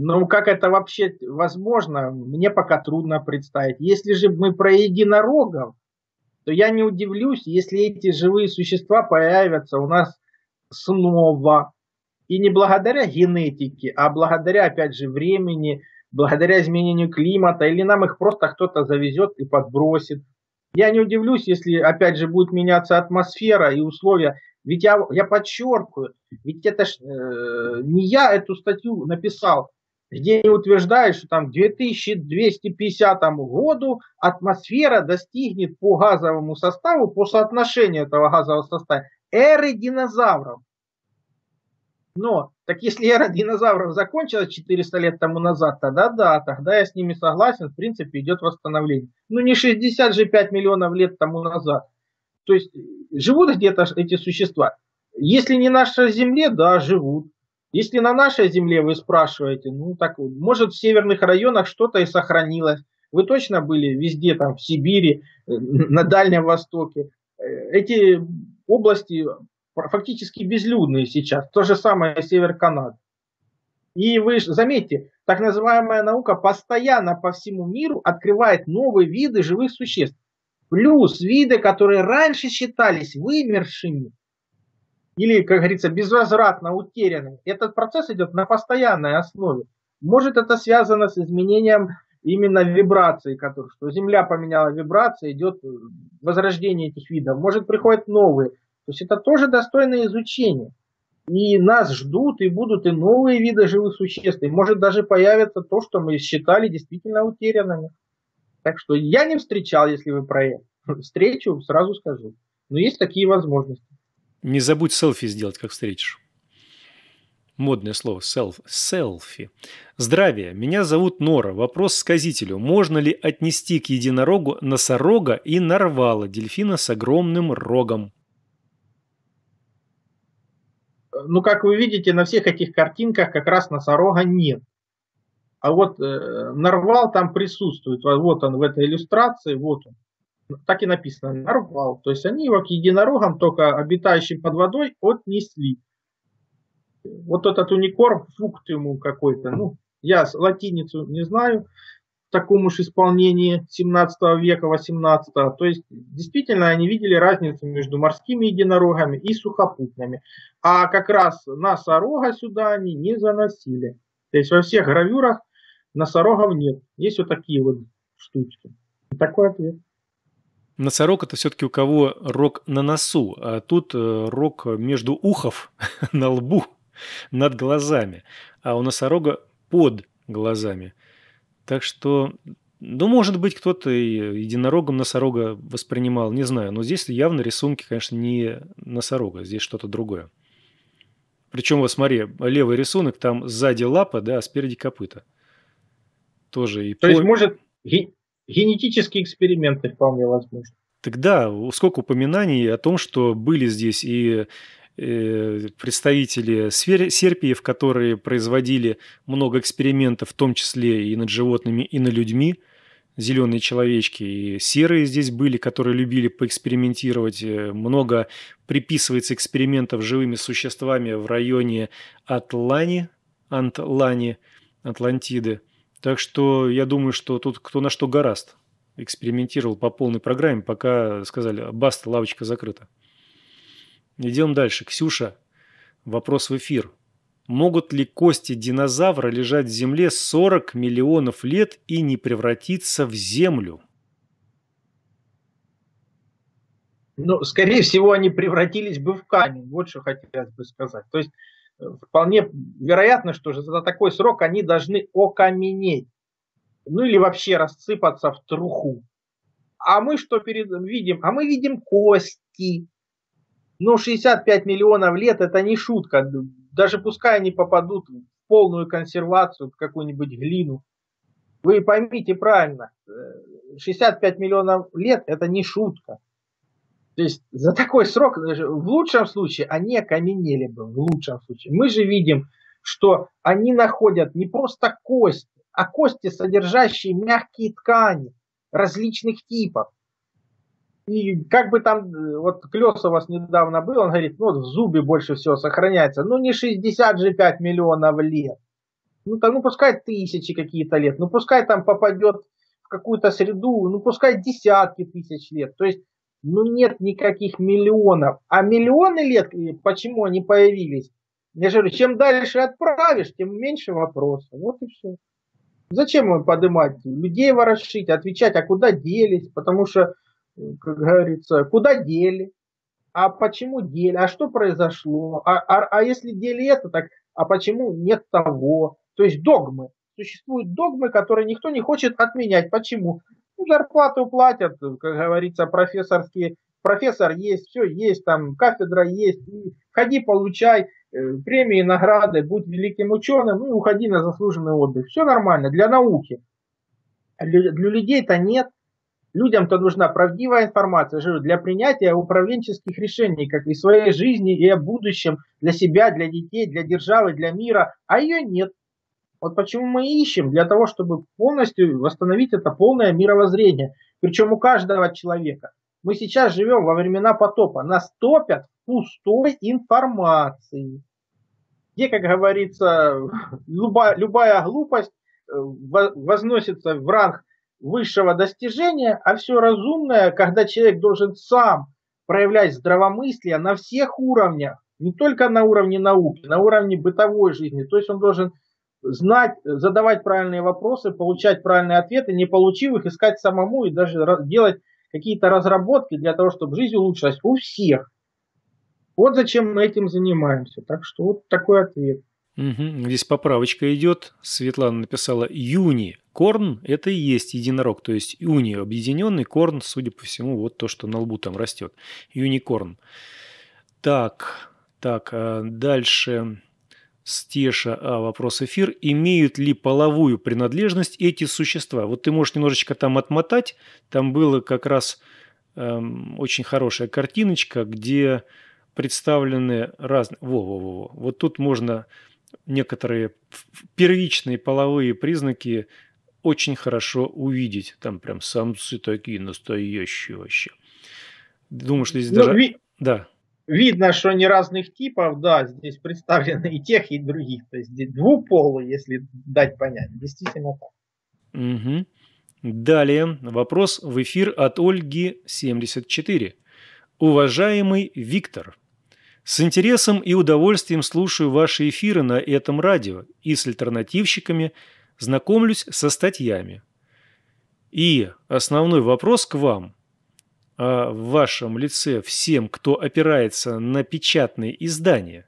Ну, как это вообще возможно, мне пока трудно представить. Если же мы про единорогов, то я не удивлюсь, если эти живые существа появятся у нас снова. И не благодаря генетике, а благодаря, опять же, времени, благодаря изменению климата, или нам их просто кто-то завезет и подбросит. Я не удивлюсь, если, опять же, будет меняться атмосфера и условия. Ведь я, я подчеркиваю, ведь это ж, э, не я эту статью написал, где утверждают, что там к две тысячи двести пятидесятому году атмосфера достигнет по газовому составу, по соотношению этого газового состава, эры динозавров. Но, так если эра динозавров закончилась четыреста лет тому назад, тогда да, тогда я с ними согласен, в принципе идет восстановление. Ну не шестьдесят же пять миллионов лет тому назад. То есть живут где-то эти существа. Если не на нашей земле, да, живут. Если на нашей земле, вы спрашиваете, ну так, может в северных районах что-то и сохранилось. Вы точно были везде, там в Сибири, на Дальнем Востоке. Эти области фактически безлюдные сейчас. То же самое север Канады. И вы заметьте, так называемая наука постоянно по всему миру открывает новые виды живых существ. Плюс виды, которые раньше считались вымершими или, как говорится, безвозвратно утерянными. Этот процесс идет на постоянной основе. Может, это связано с изменением именно вибраций, которые, что Земля поменяла вибрации, идет возрождение этих видов. Может, приходят новые. То есть это тоже достойное изучение. И нас ждут, и будут и новые виды живых существ. И может даже появится то, что мы считали действительно утерянными. Так что я не встречал, если вы про это. Встречу, сразу скажу. Но есть такие возможности. Не забудь селфи сделать, как встретишь. Модное слово селф, селфи. Здравия. Меня зовут Нора. Вопрос сказителю. Можно ли отнести к единорогу носорога и нарвала, дельфина с огромным рогом? Ну, как вы видите, на всех этих картинках как раз носорога нет. А вот э, нарвал там присутствует. Вот он в этой иллюстрации, вот он. Так и написано, нарвал. То есть они его к единорогам, только обитающим под водой, отнесли. Вот этот уникорм, фукт ему какой-то. Ну, я латиницу не знаю, в таком уж исполнении семнадцатого века, восемнадцатого. То есть действительно они видели разницу между морскими единорогами и сухопутными. А как раз носорога сюда они не заносили. То есть во всех гравюрах носорогов нет. Есть вот такие вот штучки. Такой ответ. Носорог это все-таки у кого рог на носу, а тут рог между ухов, на лбу, над глазами, а у носорога под глазами. Так что, ну, может быть, кто-то единорогом носорога воспринимал, не знаю. Но здесь явно рисунки, конечно, не носорога, здесь что-то другое. Причем, вот смотри, левый рисунок, там сзади лапа, да, а спереди копыта. Тоже и То по... есть, может, ге... генетические эксперименты вполне возможны. Так да, сколько упоминаний о том, что были здесь и э, представители свер... серпиев, которые производили много экспериментов, в том числе и над животными, и над людьми. Зеленые человечки и серые здесь были, которые любили поэкспериментировать. Много приписывается экспериментов с живыми существами в районе Атлани, Антлани, Атлантиды. Так что я думаю, что тут кто на что горазд. экспериментировал по полной программе, пока сказали: баста, лавочка закрыта. Идем дальше. Ксюша, вопрос в эфир. Могут ли кости динозавра лежать в земле сорок миллионов лет и не превратиться в землю? Ну, скорее всего, они превратились бы в камень, вот что хотелось бы сказать. То есть вполне вероятно, что за такой срок они должны окаменеть. Ну или вообще рассыпаться в труху. А мы что перед... видим? А мы видим кости. Ну, шестьдесят пять миллионов лет — это не шутка. Даже пускай они попадут в полную консервацию, в какую-нибудь глину. Вы поймите правильно, шестьдесят пять миллионов лет — это не шутка. То есть за такой срок, в лучшем случае, они окаменели бы, в лучшем случае. Мы же видим, что они находят не просто кости, а кости, содержащие мягкие ткани различных типов. И как бы там, вот Клёсов у вас недавно был, он говорит, ну вот в зубе больше всего сохраняется. Ну не шестьдесят же пять миллионов лет. Ну, то, ну пускай тысячи какие-то лет, ну пускай там попадет в какую-то среду, ну пускай десятки тысяч лет. То есть, ну нет никаких миллионов. А миллионы лет, почему они появились? Я же говорю, чем дальше отправишь, тем меньше вопросов. Вот и все. Зачем им поднимать? Людей ворошить, отвечать, а куда делись? Потому что, как говорится, куда дели? А почему дели? А что произошло? А, а, а если дели это, так а почему нет того? То есть догмы. Существуют догмы, которые никто не хочет отменять. Почему? Ну, зарплату платят, как говорится, профессорские. Профессор есть, все есть, там кафедра есть. Ходи, получай премии, награды, будь великим ученым и уходи на заслуженный отдых. Все нормально для науки. Для, для людей-то нет. Людям-то нужна правдивая информация для принятия управленческих решений, как и своей жизни, и о будущем, для себя, для детей, для державы, для мира, а ее нет. Вот почему мы ищем, для того, чтобы полностью восстановить это полное мировоззрение. Причем у каждого человека. Мы сейчас живем во времена потопа. Нас топят пустой информации. Где, как говорится, любая, любая глупость возносится в ранг высшего достижения, а все разумное, когда человек должен сам проявлять здравомыслие на всех уровнях, не только на уровне науки, на уровне бытовой жизни. То есть он должен знать, задавать правильные вопросы, получать правильные ответы, не получив их, искать самому и даже делать какие-то разработки для того, чтобы жизнь улучшилась у всех. Вот зачем мы этим занимаемся. Так что вот такой ответ. Угу. Здесь поправочка идет. Светлана написала: юни. Корн – это и есть единорог. То есть юни – объединенный, корн, судя по всему, вот то, что на лбу там растет. Юникорн. Так, так, дальше. Стеша, а вопрос эфир. Имеют ли половую принадлежность эти существа? Вот ты можешь немножечко там отмотать. Там была как раз эм, очень хорошая картиночка, где представлены разные... Во-во-во. Вот тут можно некоторые первичные половые признаки очень хорошо увидеть. Там прям самцы такие настоящие вообще. Думаю, что здесь Но даже... Ви... Да. Видно, что они разных типов, да, здесь представлены и тех, и других. То есть здесь двуполые, если дать понять. Действительно так. Угу. Далее вопрос в эфир от Ольги семьдесят четыре. Уважаемый Виктор, с интересом и удовольствием слушаю ваши эфиры на этом радио и с альтернативщиками знакомлюсь со статьями. И основной вопрос к вам. А в вашем лице всем, кто опирается на печатные издания.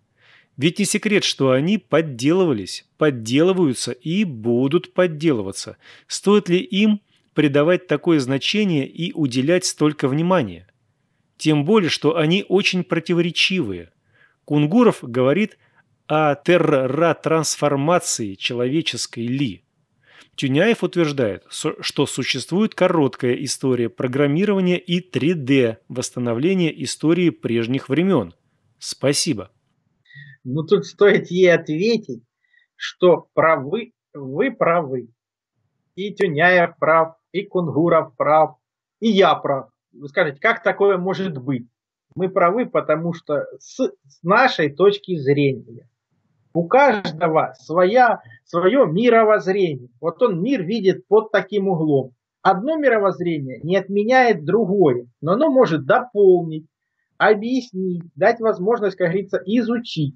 Ведь не секрет, что они подделывались, подделываются и будут подделываться. Стоит ли им придавать такое значение и уделять столько внимания? Тем более, что они очень противоречивые. Кунгуров говорит о терратрансформации человеческой ли. Тюняев утверждает, что существует короткая история программирования и три дэ восстановления истории прежних времен. Спасибо. Ну тут стоит ей ответить, что правы, вы правы. И Тюняев прав, и Кунгуров прав, и я прав. Вы скажете, как такое может быть? Мы правы, потому что с, с нашей точки зрения у каждого своя, свое мировоззрение. Вот он мир видит под таким углом. Одно мировоззрение не отменяет другое, но оно может дополнить, объяснить, дать возможность, как говорится, изучить.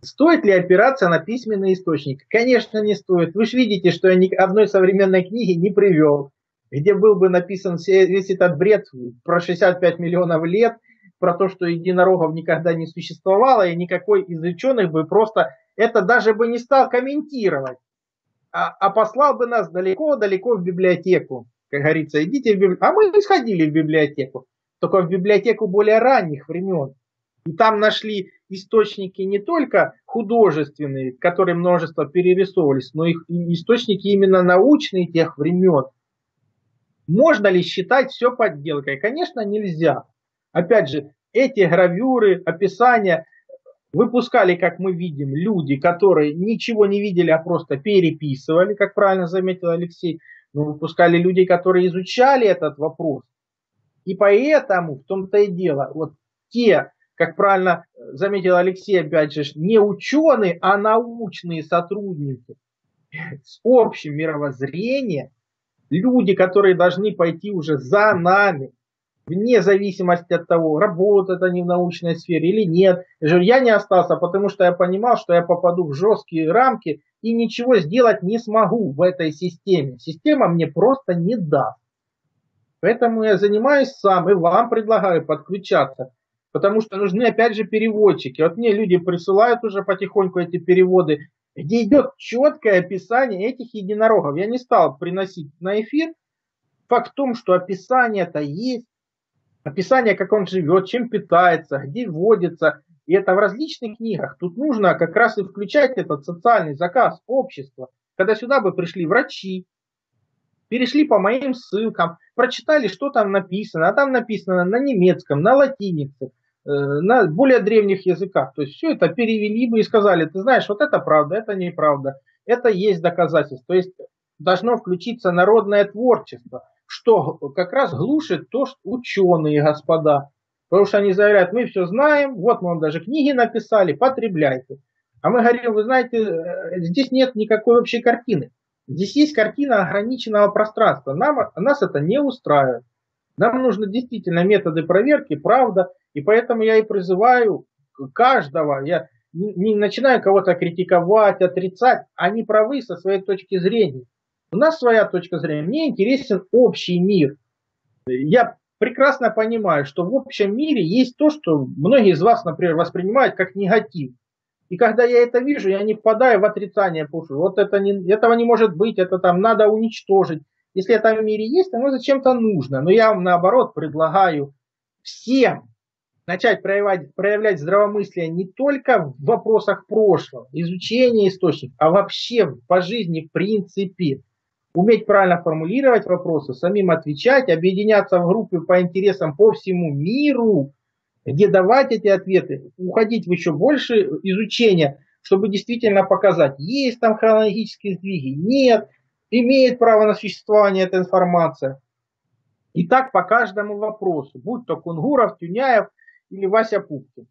Стоит ли опираться на письменный источник? Конечно, не стоит. Вы же видите, что я ни одной современной книги не привел, где был бы написан весь этот бред про шестьдесят пять миллионов лет, про то, что единорогов никогда не существовало, и никакой из ученых бы просто это даже бы не стал комментировать, а, а послал бы нас далеко-далеко в библиотеку. Как говорится, идите в библиотеку. А мы сходили в библиотеку, только в библиотеку более ранних времен. И там нашли источники не только художественные, которые множество перерисовывались, но и источники именно научные тех времен. Можно ли считать все подделкой? Конечно, нельзя. Опять же, эти гравюры, описания выпускали, как мы видим, люди, которые ничего не видели, а просто переписывали, как правильно заметил Алексей. Но выпускали люди, которые изучали этот вопрос. И поэтому, в том-то и дело, вот те, как правильно заметил Алексей, опять же, не ученые, а научные сотрудники с общим мировоззрением, люди, которые должны пойти уже за нами, вне зависимости от того, работают они в научной сфере или нет. Я не остался, потому что я понимал, что я попаду в жесткие рамки и ничего сделать не смогу в этой системе. Система мне просто не даст. Поэтому я занимаюсь сам и вам предлагаю подключаться. Потому что нужны, опять же, переводчики. Вот мне люди присылают уже потихоньку эти переводы, где идет четкое описание этих единорогов. Я не стал приносить на эфир. Факт в том, что описание-то есть. Описание, как он живет, чем питается, где водится. И это в различных книгах. Тут нужно как раз и включать этот социальный заказ общества. Когда сюда бы пришли врачи, перешли по моим ссылкам, прочитали, что там написано. А там написано на немецком, на латинице, на более древних языках. То есть все это перевели бы и сказали, ты знаешь, вот это правда, это неправда, это есть доказательство. То есть должно включиться народное творчество, что как раз глушит то, что ученые, господа. Потому что они заявляют, мы все знаем, вот мы вам даже книги написали, потребляйте. А мы говорим, вы знаете, здесь нет никакой общей картины. Здесь есть картина ограниченного пространства. Нам, нас это не устраивает. Нам нужны действительно методы проверки, правда. И поэтому я и призываю каждого, я не начинаю кого-то критиковать, отрицать, они правы со своей точки зрения. У нас своя точка зрения. Мне интересен общий мир. Я прекрасно понимаю, что в общем мире есть то, что многие из вас, например, воспринимают как негатив. И когда я это вижу, я не впадаю в отрицание, потому что вот это не, этого не может быть, это там надо уничтожить. Если это в мире есть, то оно зачем-то нужно. Но я вам наоборот предлагаю всем начать проявлять, проявлять здравомыслие не только в вопросах прошлого, изучения источников, а вообще по жизни в принципе. Уметь правильно формулировать вопросы, самим отвечать, объединяться в группы по интересам по всему миру, где давать эти ответы, уходить в еще больше изучения, чтобы действительно показать, есть там хронологические сдвиги, нет, имеет право на существование эта информация. И так по каждому вопросу, будь то Кунгуров, Тюняев или Вася Пупкин.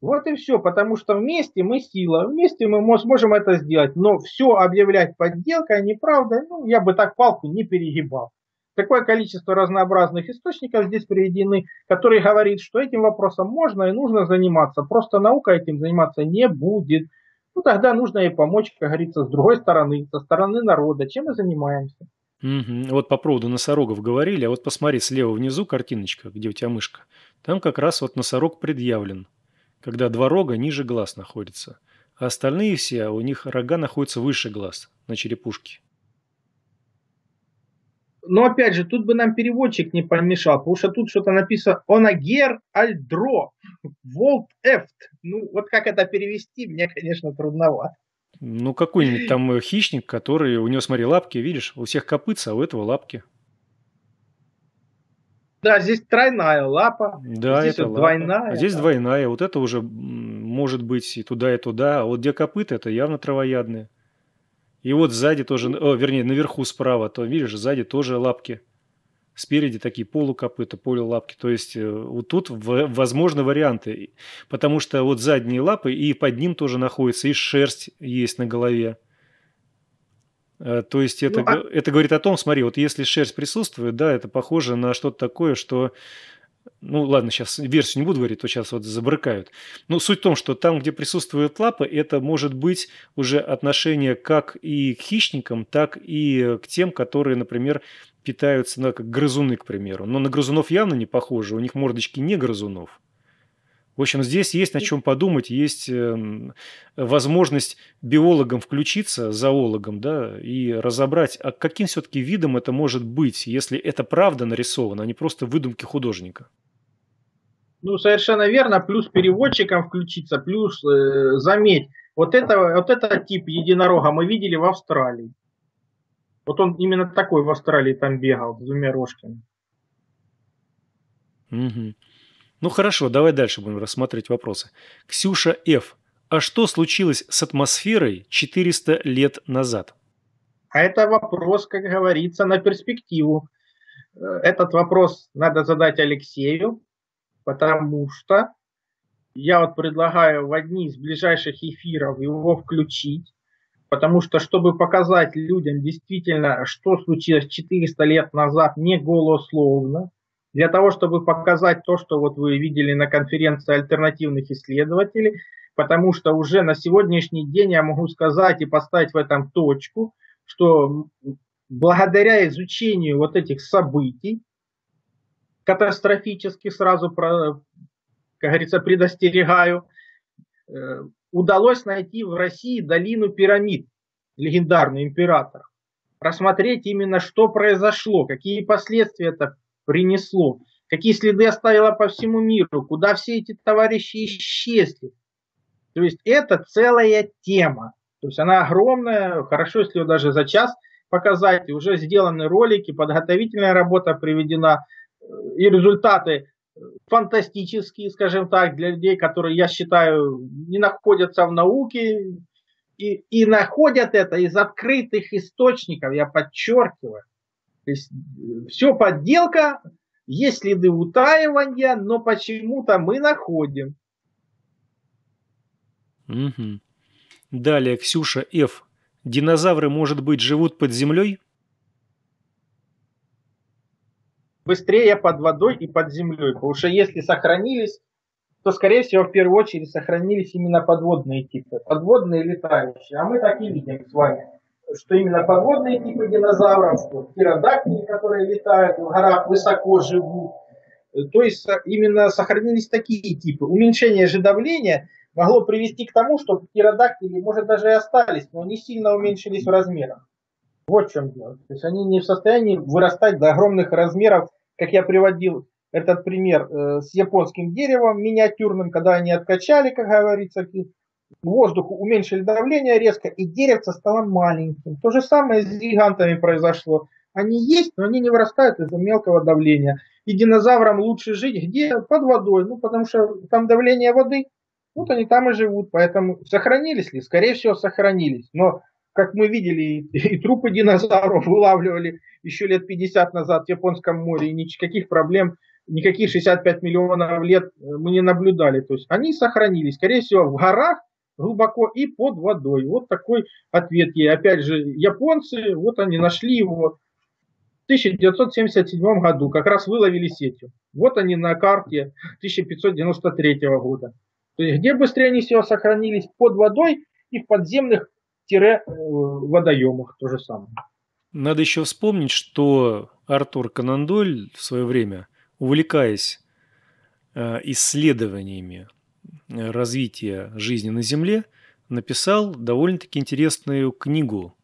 Вот и все, потому что вместе мы сила, вместе мы сможем это сделать. Но все объявлять подделкой, неправдой, ну, я бы так палку не перегибал. Такое количество разнообразных источников здесь приведены, которые говорят, что этим вопросом можно и нужно заниматься. Просто наука этим заниматься не будет. Ну, тогда нужно и помочь, как говорится, с другой стороны, со стороны народа, чем мы занимаемся. Угу. Вот по поводу носорогов говорили, а вот посмотри слева внизу картиночка, где у тебя мышка. Там как раз вот носорог предъявлен, когда два рога ниже глаз находятся, а остальные все, у них рога находятся выше глаз, на черепушке. Но опять же, тут бы нам переводчик не помешал, потому что тут что-то написано «Онагер альдро волт эфт». Ну, вот как это перевести, мне, конечно, трудновато. Ну, какой-нибудь там хищник, который, у него, смотри, лапки, видишь, у всех копытца, а у этого лапки. Да, здесь тройная лапа, да, здесь вот лапа. Двойная. А здесь да. Двойная, вот это уже может быть и туда, и туда. А вот где копыта, это явно травоядные. И вот сзади тоже, о, вернее, наверху справа, то видишь, сзади тоже лапки. Спереди такие полукопыта, полулапки. То есть вот тут возможны варианты. Потому что вот задние лапы, и под ним тоже находится, и шерсть есть на голове. То есть это, ну, а... это говорит о том, смотри, вот если шерсть присутствует, да, это похоже на что-то такое, что... Ну, ладно, сейчас версию не буду говорить, то сейчас вот забрыкают. Но суть в том, что там, где присутствуют лапы, это может быть уже отношение как и к хищникам, так и к тем, которые, например, питаются, ну, как грызуны, к примеру. Но на грызунов явно не похоже, у них мордочки не грызунов. В общем, здесь есть о чем подумать, есть возможность биологам включиться, зоологам, да, и разобрать, а каким все-таки видом это может быть, если это правда нарисовано, а не просто выдумки художника. Ну, совершенно верно, плюс переводчикам включиться, плюс, э, заметь, вот это, вот этот тип единорога мы видели в Австралии. Вот он именно такой в Австралии там бегал, с двумя рожками. Угу. Ну хорошо, давай дальше будем рассматривать вопросы. Ксюша Ф. А что случилось с атмосферой четыреста лет назад? А это вопрос, как говорится, на перспективу. Этот вопрос надо задать Алексею, потому что я вот предлагаю в одни из ближайших эфиров его включить, потому что, чтобы показать людям действительно, что случилось четыреста лет назад, не голословно, для того, чтобы показать то, что вот вы видели на конференции альтернативных исследователей, потому что уже на сегодняшний день я могу сказать и поставить в этом точку, что благодаря изучению вот этих событий, катастрофически сразу, как говорится, предостерегаю, удалось найти в России долину пирамид, легендарный император, рассмотреть именно, что произошло, какие последствия это принесло, какие следы оставило по всему миру, куда все эти товарищи исчезли. То есть это целая тема. То есть она огромная, хорошо, если ее даже за час показать. Уже сделаны ролики, подготовительная работа приведена, и результаты фантастические, скажем так, для людей, которые, я считаю, не находятся в науке, и, и находят это из открытых источников, я подчеркиваю. То есть все подделка, есть следы утаивания, но почему-то мы находим. Угу. Далее, Ксюша Ф. Динозавры, может быть, живут под землей? Быстрее под водой и под землей. Потому что если сохранились, то, скорее всего, в первую очередь сохранились именно подводные типы. Подводные летающие. А мы так и видим с вами, что именно подводные типы динозавров, что птеродактили, которые летают в горах, высоко живут. То есть именно сохранились такие типы. Уменьшение же давления могло привести к тому, что птеродактили, может, даже и остались, но не сильно уменьшились в размерах. Вот в чем дело. То есть они не в состоянии вырастать до огромных размеров, как я приводил этот пример с японским деревом миниатюрным, когда они откачали, как говорится, воздуху, уменьшили давление резко, и деревце стало маленьким. То же самое с гигантами произошло. Они есть, но они не вырастают из-за мелкого давления. И динозаврам лучше жить где? Под водой. Ну, потому что там давление воды. Вот они там и живут. Поэтому сохранились ли? Скорее всего, сохранились. Но, как мы видели, и, и трупы динозавров вылавливали еще лет пятьдесят назад в Японском море. И никаких проблем, никаких шестьдесят пять миллионов лет мы не наблюдали. То есть они сохранились. Скорее всего, в горах, глубоко и под водой. Вот такой ответ ей. Опять же, японцы, вот они нашли его в тысяча девятьсот семьдесят седьмом году, как раз выловили сетью. Вот они на карте тысяча пятьсот девяносто третьего года. То есть, где быстрее они всего сохранились? Под водой и в подземных-водоемах. То же самое. Надо еще вспомнить, что Артур Конан Дойль в свое время, увлекаясь исследованиями развития жизни на Земле, написал довольно-таки интересную книгу.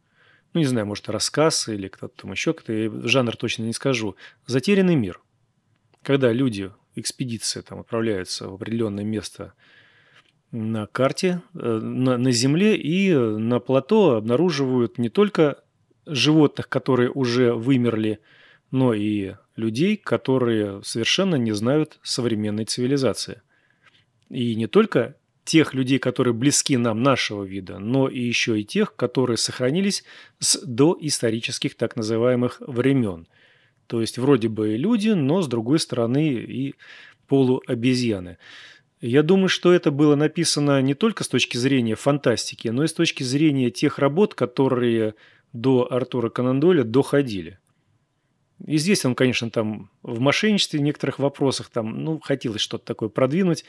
Ну, не знаю, может, рассказ или кто-то там еще, кто-то, жанр точно не скажу. «Затерянный мир». Когда люди, экспедиция там отправляются в определенное место на карте, на, на Земле, и на плато обнаруживают не только животных, которые уже вымерли, но и людей, которые совершенно не знают современной цивилизации. И не только тех людей, которые близки нам, нашего вида, но и еще и тех, которые сохранились с доисторических так называемых времен. То есть вроде бы и люди, но с другой стороны и полуобезьяны. Я думаю, что это было написано не только с точки зрения фантастики, но и с точки зрения тех работ, которые до Артура Конан Дойля доходили. Известен, конечно, там в мошенничестве в некоторых вопросах, там, ну, хотелось что-то такое продвинуть,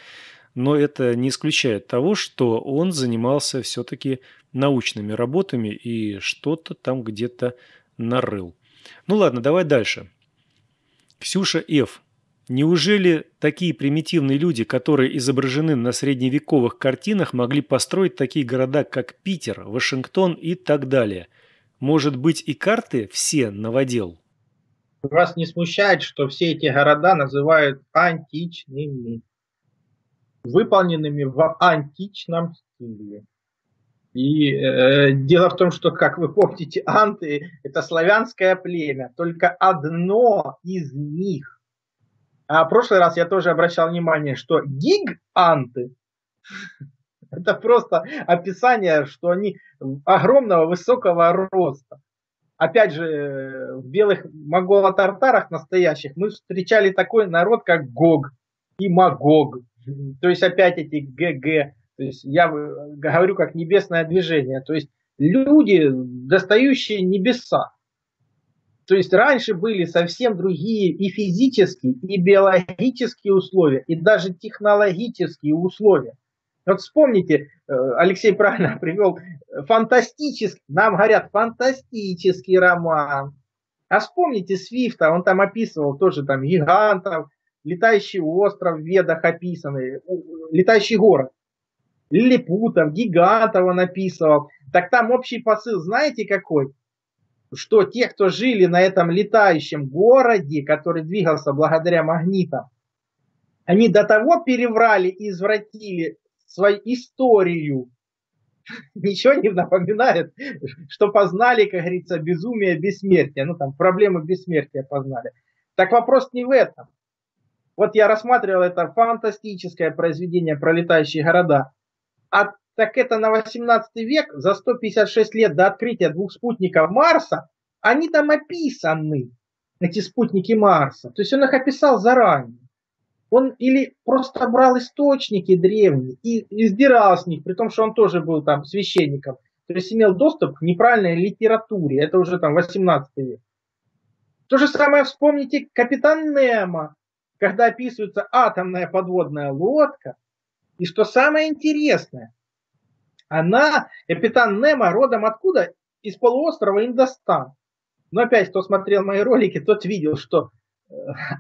но это не исключает того, что он занимался все-таки научными работами и что-то там где-то нарыл. Ну ладно, давай дальше. Ксюша Ф. Неужели такие примитивные люди, которые изображены на средневековых картинах, могли построить такие города, как Питер, Вашингтон и так далее? Может быть, и карты все наводил? Вас не смущает, что все эти города называют античными, выполненными в античном стиле? И э, дело в том, что, как вы помните, анты – это славянское племя, только одно из них. А в прошлый раз я тоже обращал внимание, что гиганты – это просто описание, что они огромного высокого роста. Опять же, в белых монголо-тартарах настоящих мы встречали такой народ, как Гог и Магог. То есть опять эти ГГ. То есть я говорю как небесное движение. То есть люди, достающие небеса. То есть раньше были совсем другие и физические, и биологические условия, и даже технологические условия. Вот вспомните, Алексей правильно привел, фантастический, нам говорят, фантастический роман. А вспомните Свифта, он там описывал тоже там гигантов, летающий остров в Ведах описанный, летающий город, лилипутов, гигантов он описывал. Так там общий посыл, знаете какой? Что те, кто жили на этом летающем городе, который двигался благодаря магнитам, они до того переврали и извратили свою историю. Ничего не напоминает, что познали, как говорится, безумие, бессмертие. Ну, там, проблемы бессмертия познали. Так вопрос не в этом. Вот я рассматривал это фантастическое произведение про летающие города. А так это на восемнадцатый век, за сто пятьдесят шесть лет до открытия двух спутников Марса, они там описаны, эти спутники Марса. То есть он их описал заранее. Он или просто брал источники древние и издирал с них, при том, что он тоже был там священником, то есть имел доступ к неправильной литературе, это уже там восемнадцатый век. То же самое вспомните «Капитан Немо», когда описывается атомная подводная лодка, и что самое интересное, она, «Капитан Немо», родом откуда? Из полуострова Индостан. Но опять, кто смотрел мои ролики, тот видел, что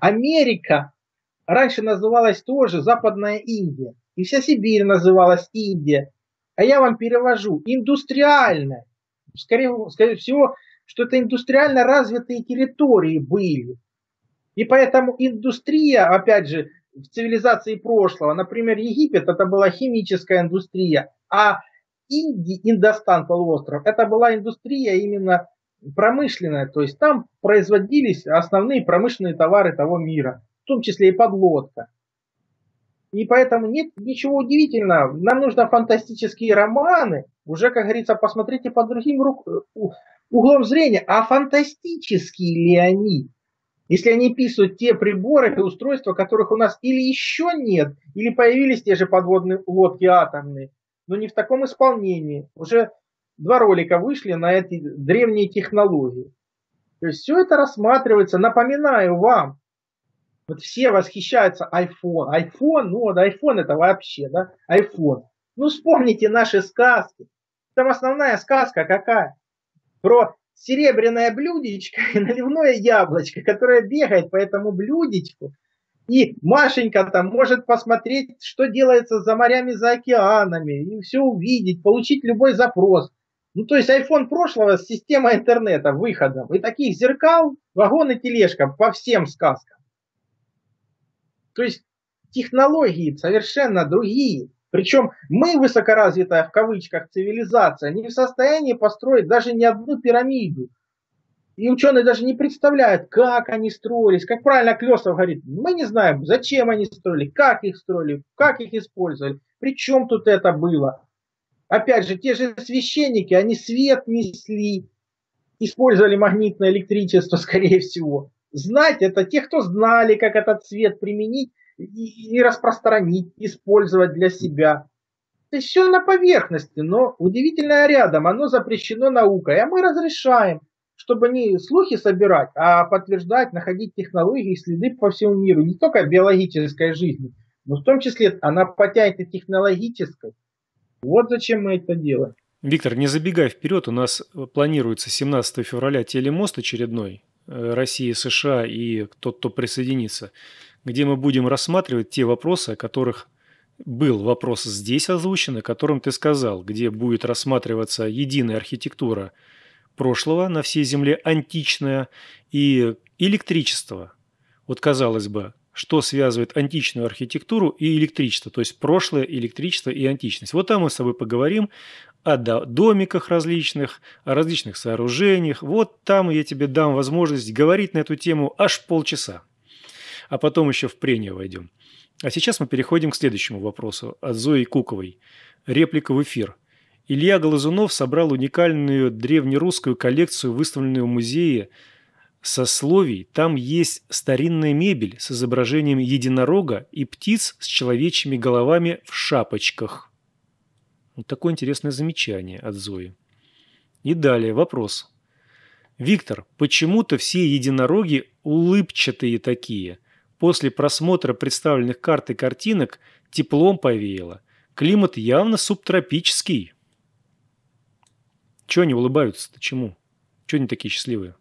Америка раньше называлась тоже Западная Индия. И вся Сибирь называлась Индия. А я вам перевожу. Индустриальная. Скорее, скорее всего, что это индустриально развитые территории были. И поэтому индустрия, опять же, в цивилизации прошлого, например, Египет, это была химическая индустрия. А Инди, Индостан, полуостров, это была индустрия именно промышленная. То есть там производились основные промышленные товары того мира. В том числе и подлодка. И поэтому нет ничего удивительного. Нам нужны фантастические романы. Уже, как говорится, посмотрите под другим углом зрения. А фантастические ли они? Если они пишут те приборы и устройства, которых у нас или еще нет, или появились те же подводные лодки атомные, но не в таком исполнении. Уже два ролика вышли на эти древние технологии. То есть все это рассматривается. Напоминаю вам, вот все восхищаются iPhone. iPhone, ну вот iPhone это вообще, да, iPhone. Ну вспомните наши сказки. Там основная сказка какая? Про серебряное блюдечко и наливное яблочко, которое бегает по этому блюдечку. И Машенька там может посмотреть, что делается за морями, за океанами. И все увидеть, получить любой запрос. Ну то есть iPhone прошлого с системой интернета, выходом. И таких зеркал, вагон и тележка по всем сказкам. То есть технологии совершенно другие. Причем мы, высокоразвитая в кавычках цивилизация, не в состоянии построить даже ни одну пирамиду. И ученые даже не представляют, как они строились. Как правильно Клёсов говорит, мы не знаем, зачем они строили, как их строили, как их использовали. При чем тут это было? Опять же, те же священники, они свет несли, использовали магнитное электричество, скорее всего. Знать это те, кто знали, как этот свет применить и, и распространить, использовать для себя. То есть все на поверхности, но удивительно рядом, оно запрещено наукой, а мы разрешаем, чтобы не слухи собирать, а подтверждать, находить технологии и следы по всему миру, не только биологической жизни, но в том числе она потянет и технологической. Вот зачем мы это делаем. Виктор, не забегай вперед, у нас планируется семнадцатого февраля телемост очередной России, США и тот, кто присоединится, где мы будем рассматривать те вопросы, о которых был вопрос здесь озвучен, о котором ты сказал, где будет рассматриваться единая архитектура прошлого на всей земле, античная, и электричество. Вот, казалось бы, что связывает античную архитектуру и электричество, то есть прошлое, электричество и античность. Вот там мы с тобой поговорим о домиках различных, о различных сооружениях. Вот там я тебе дам возможность говорить на эту тему аж полчаса, а потом еще в прение войдем. А сейчас мы переходим к следующему вопросу от Зои Куковой. Реплика в эфир. Илья Глазунов собрал уникальную древнерусскую коллекцию, выставленную в музее сословий. Там есть старинная мебель с изображением единорога и птиц с человечьими головами в шапочках. Вот такое интересное замечание от Зои. И далее вопрос. Виктор, почему-то все единороги улыбчатые такие. После просмотра представленных карт и картинок теплом повеяло. Климат явно субтропический. Чего они улыбаются-то? Чему? Чего они такие счастливые?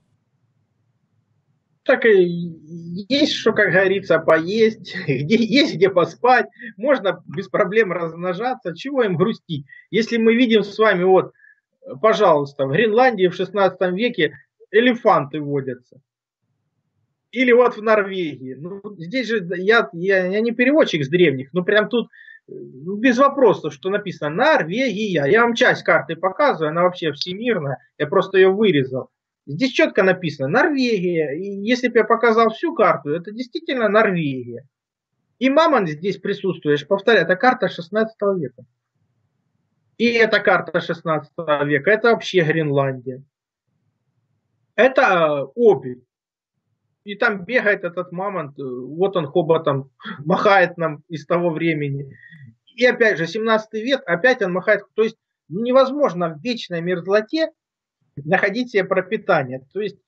Так и есть, что, как говорится, поесть, где есть, где поспать, можно без проблем размножаться, чего им грустить. Если мы видим с вами, вот, пожалуйста, в Гренландии в шестнадцатом веке элефанты водятся. Или вот в Норвегии. Ну, здесь же я, я, я не переводчик с древних, но прям тут без вопросов, что написано Норвегия. Я вам часть карты показываю, она вообще всемирная, я просто ее вырезал. Здесь четко написано Норвегия. И если бы я показал всю карту, это действительно Норвегия. И Мамонт здесь присутствует. Повторяю, это карта шестнадцатого века. И эта карта шестнадцатого века. Это вообще Гренландия. Это обе. И там бегает этот Мамонт. Вот он хоботом махает нам из того времени. И опять же, семнадцатый век. Опять он махает. То есть невозможно в вечной мерзлоте находить себе пропитание. То есть,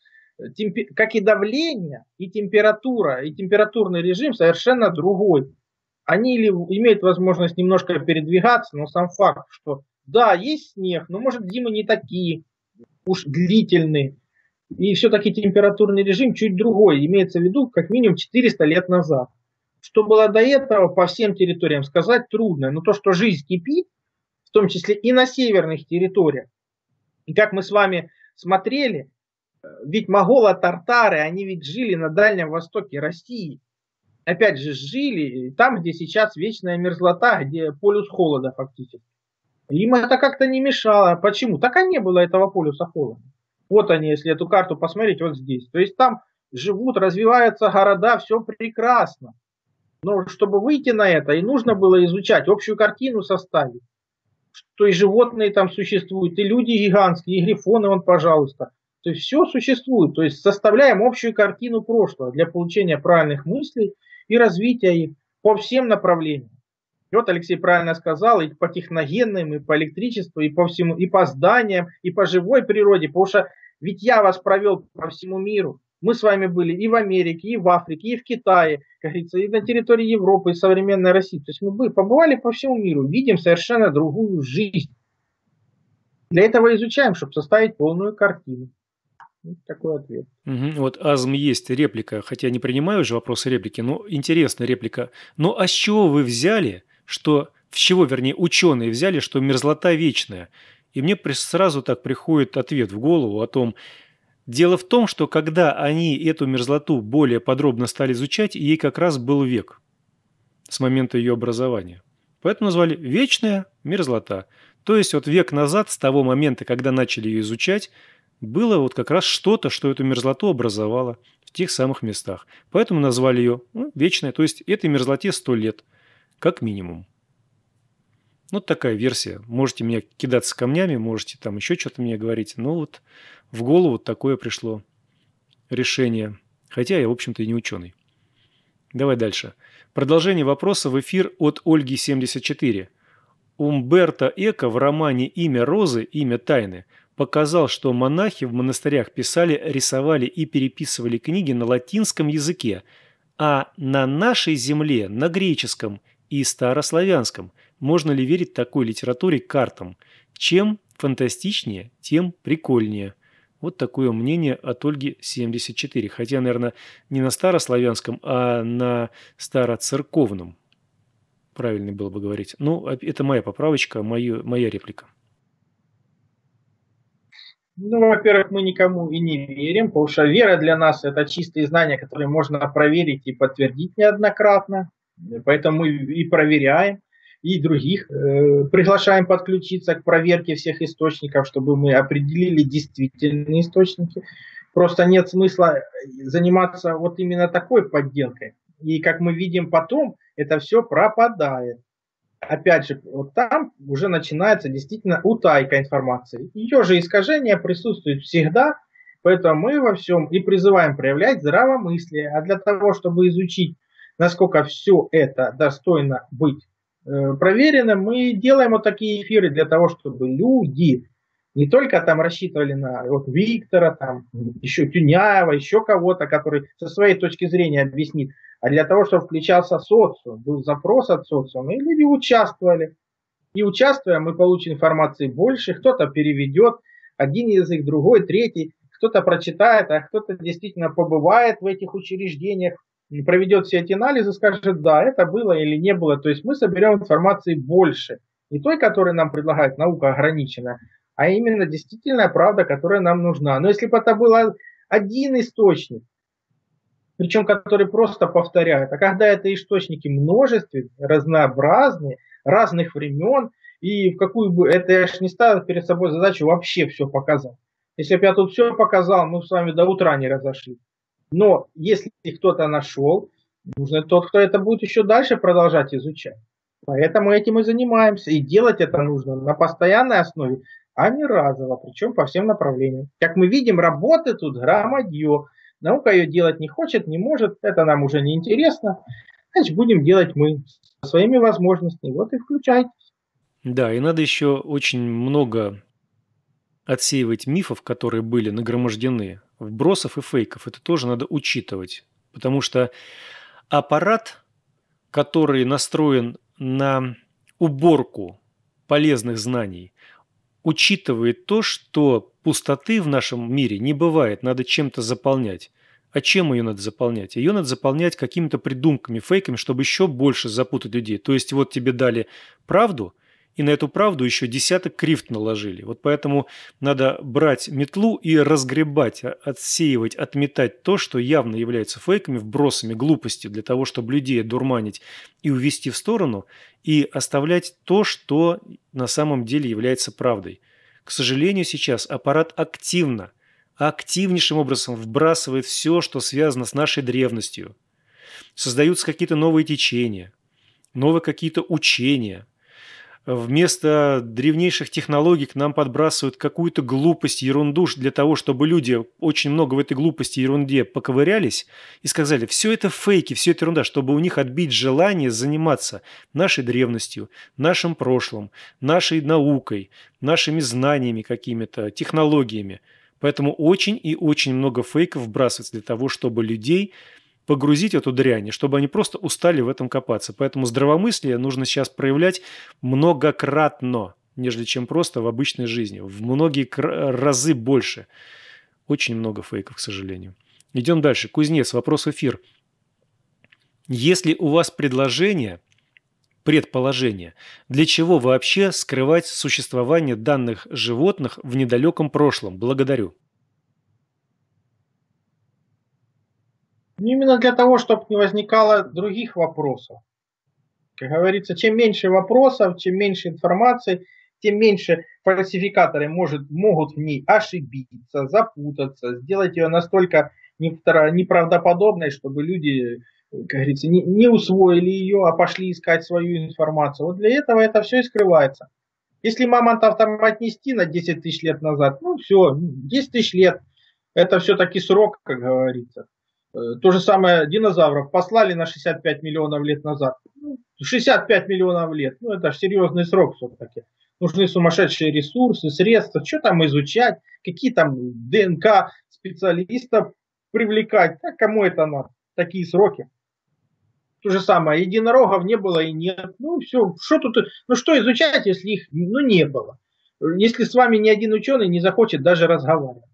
как и давление, и температура, и температурный режим совершенно другой. Они или имеют возможность немножко передвигаться, но сам факт, что да, есть снег, но может зимы не такие уж длительные. И все-таки температурный режим чуть другой. Имеется в виду как минимум четыреста лет назад. Что было до этого, по всем территориям сказать трудно. Но то, что жизнь кипит, в том числе и на северных территориях, и как мы с вами смотрели, ведь моголо-тартары, они ведь жили на Дальнем Востоке России. Опять же, жили там, где сейчас вечная мерзлота, где полюс холода фактически. Им это как-то не мешало. Почему? Так и не было этого полюса холода. Вот они, если эту карту посмотреть, вот здесь. То есть там живут, развиваются города, все прекрасно. Но чтобы выйти на это, и нужно было изучать, общую картину составить. Что и животные там существуют, и люди гигантские, и грифоны, вон, пожалуйста. То есть все существует. То есть составляем общую картину прошлого для получения правильных мыслей и развития их по всем направлениям. И вот Алексей правильно сказал, и по техногенным, и по электричеству, и по всему, и по зданиям, и по живой природе. Потому что ведь я вас провел по всему миру. Мы с вами были и в Америке, и в Африке, и в Китае, как говорится, и на территории Европы, и современной России. То есть мы побывали по всему миру, видим совершенно другую жизнь. Для этого изучаем, чтобы составить полную картину. Вот такой ответ. Угу. Вот азм есть реплика, хотя я не принимаю уже вопросы реплики, но интересная реплика. Но а с чего вы взяли, что, с чего, вернее, ученые взяли, что мерзлота вечная? И мне сразу так приходит ответ в голову о том, дело в том, что когда они эту мерзлоту более подробно стали изучать, ей как раз был век с момента ее образования. Поэтому назвали «вечная мерзлота». То есть вот век назад, с того момента, когда начали ее изучать, было вот как раз что-то, что эту мерзлоту образовало в тех самых местах. Поэтому назвали ее ну, «вечная». То есть этой мерзлоте сто лет, как минимум. Вот такая версия. Можете меня кидаться камнями, можете там еще что-то мне говорить. Но вот в голову такое пришло решение. Хотя я, в общем-то, и не ученый. Давай дальше. Продолжение вопроса в эфир от Ольги семьдесят четыре. Умберто Эко в романе «Имя Розы. Имя тайны» показал, что монахи в монастырях писали, рисовали и переписывали книги на латинском языке, а на нашей земле – на греческом и старославянском. Можно ли верить такой литературе, картам? Чем фантастичнее, тем прикольнее. Вот такое мнение от Ольги семьдесят четыре. Хотя, наверное, не на старославянском, а на староцерковном. Правильно было бы говорить. Ну, это моя поправочка, моя, моя реплика. Ну, во-первых, мы никому и не верим, потому что вера для нас – это чистые знания, которые можно проверить и подтвердить неоднократно. Поэтому мы и проверяем, и других э, приглашаем подключиться к проверке всех источников, чтобы мы определили действительные источники. Просто нет смысла заниматься вот именно такой подделкой. И как мы видим потом, это все пропадает. Опять же, вот там уже начинается действительно утайка информации. Ее же искажение присутствует всегда, поэтому мы во всем и призываем проявлять здравомыслие. А для того, чтобы изучить, насколько все это достойно быть проверенным, мы делаем вот такие эфиры для того, чтобы люди не только там рассчитывали на вот Виктора, там, еще Тюняева, еще кого-то, который со своей точки зрения объяснит, а для того, чтобы включался социум, был запрос от социума, и люди участвовали. И участвуя, мы получим информации больше, кто-то переведет один язык, другой, третий, кто-то прочитает, а кто-то действительно побывает в этих учреждениях, проведет все эти анализы, скажет, да, это было или не было. То есть мы соберем информации больше. Не той, которую нам предлагает наука ограниченная, а именно действительная правда, которая нам нужна. Но если бы это был один источник, причем который просто повторяет, а когда это источники множественные, разнообразные, разных времен, и в какую бы, это я ж не ставил перед собой задачу вообще все показать. Если бы я тут все показал, мы с вами до утра не разошлись. Но если кто-то нашел, нужно тот, кто это будет еще дальше продолжать изучать. Поэтому этим и занимаемся. И делать это нужно на постоянной основе, а не разово, причем по всем направлениям. Как мы видим, работы тут громадье. Наука ее делать не хочет, не может, это нам уже не интересно. Значит, будем делать мы со своими возможностями. Вот и включайтесь. Да, и надо еще очень много отсеивать мифов, которые были нагромождены, вбросов и фейков. Это тоже надо учитывать, потому что аппарат, который настроен на уборку полезных знаний, учитывает то, что пустоты в нашем мире не бывает, надо чем-то заполнять. А чем ее надо заполнять? Ее надо заполнять какими-то придумками, фейками, чтобы еще больше запутать людей. То есть вот тебе дали правду, и на эту правду еще десяток крифт наложили. Вот поэтому надо брать метлу и разгребать, отсеивать, отметать то, что явно является фейками, вбросами, глупостью, для того, чтобы людей дурманить и увести в сторону, и оставлять то, что на самом деле является правдой. К сожалению, сейчас аппарат активно, активнейшим образом вбрасывает все, что связано с нашей древностью. Создаются какие-то новые течения, новые какие-то учения. Вместо древнейших технологий к нам подбрасывают какую-то глупость, ерунду для того, чтобы люди очень много в этой глупости, ерунде поковырялись и сказали, все это фейки, все это ерунда, чтобы у них отбить желание заниматься нашей древностью, нашим прошлым, нашей наукой, нашими знаниями какими-то, технологиями. Поэтому очень и очень много фейков вбрасывается для того, чтобы людей погрузить эту дрянь, чтобы они просто устали в этом копаться. Поэтому здравомыслие нужно сейчас проявлять многократно, нежели чем просто в обычной жизни. В многие разы больше. Очень много фейков, к сожалению. Идем дальше. Кузнец, вопрос в эфир. Если у вас предложение, предположение, для чего вообще скрывать существование данных животных в недалеком прошлом? Благодарю. Именно для того, чтобы не возникало других вопросов. Как говорится, чем меньше вопросов, чем меньше информации, тем меньше фальсификаторы может, могут в ней ошибиться, запутаться, сделать ее настолько неправдоподобной, чтобы люди, как говорится, не, не усвоили ее, а пошли искать свою информацию. Вот для этого это все и скрывается. Если мамонтов там отнести на десять тысяч лет назад, ну все, десять тысяч лет, это все-таки срок, как говорится. То же самое динозавров послали на шестьдесят пять миллионов лет назад. Ну, шестьдесят пять миллионов лет. Ну, это ж серьезный срок все-таки. Нужны сумасшедшие ресурсы, средства. Что там изучать? Какие там ДНК специалистов привлекать? А кому это надо? Такие сроки. То же самое. Единорогов не было и нет. Ну, все. Что тут? Ну, что изучать, если их ну, не было? Если с вами ни один ученый не захочет даже разговаривать.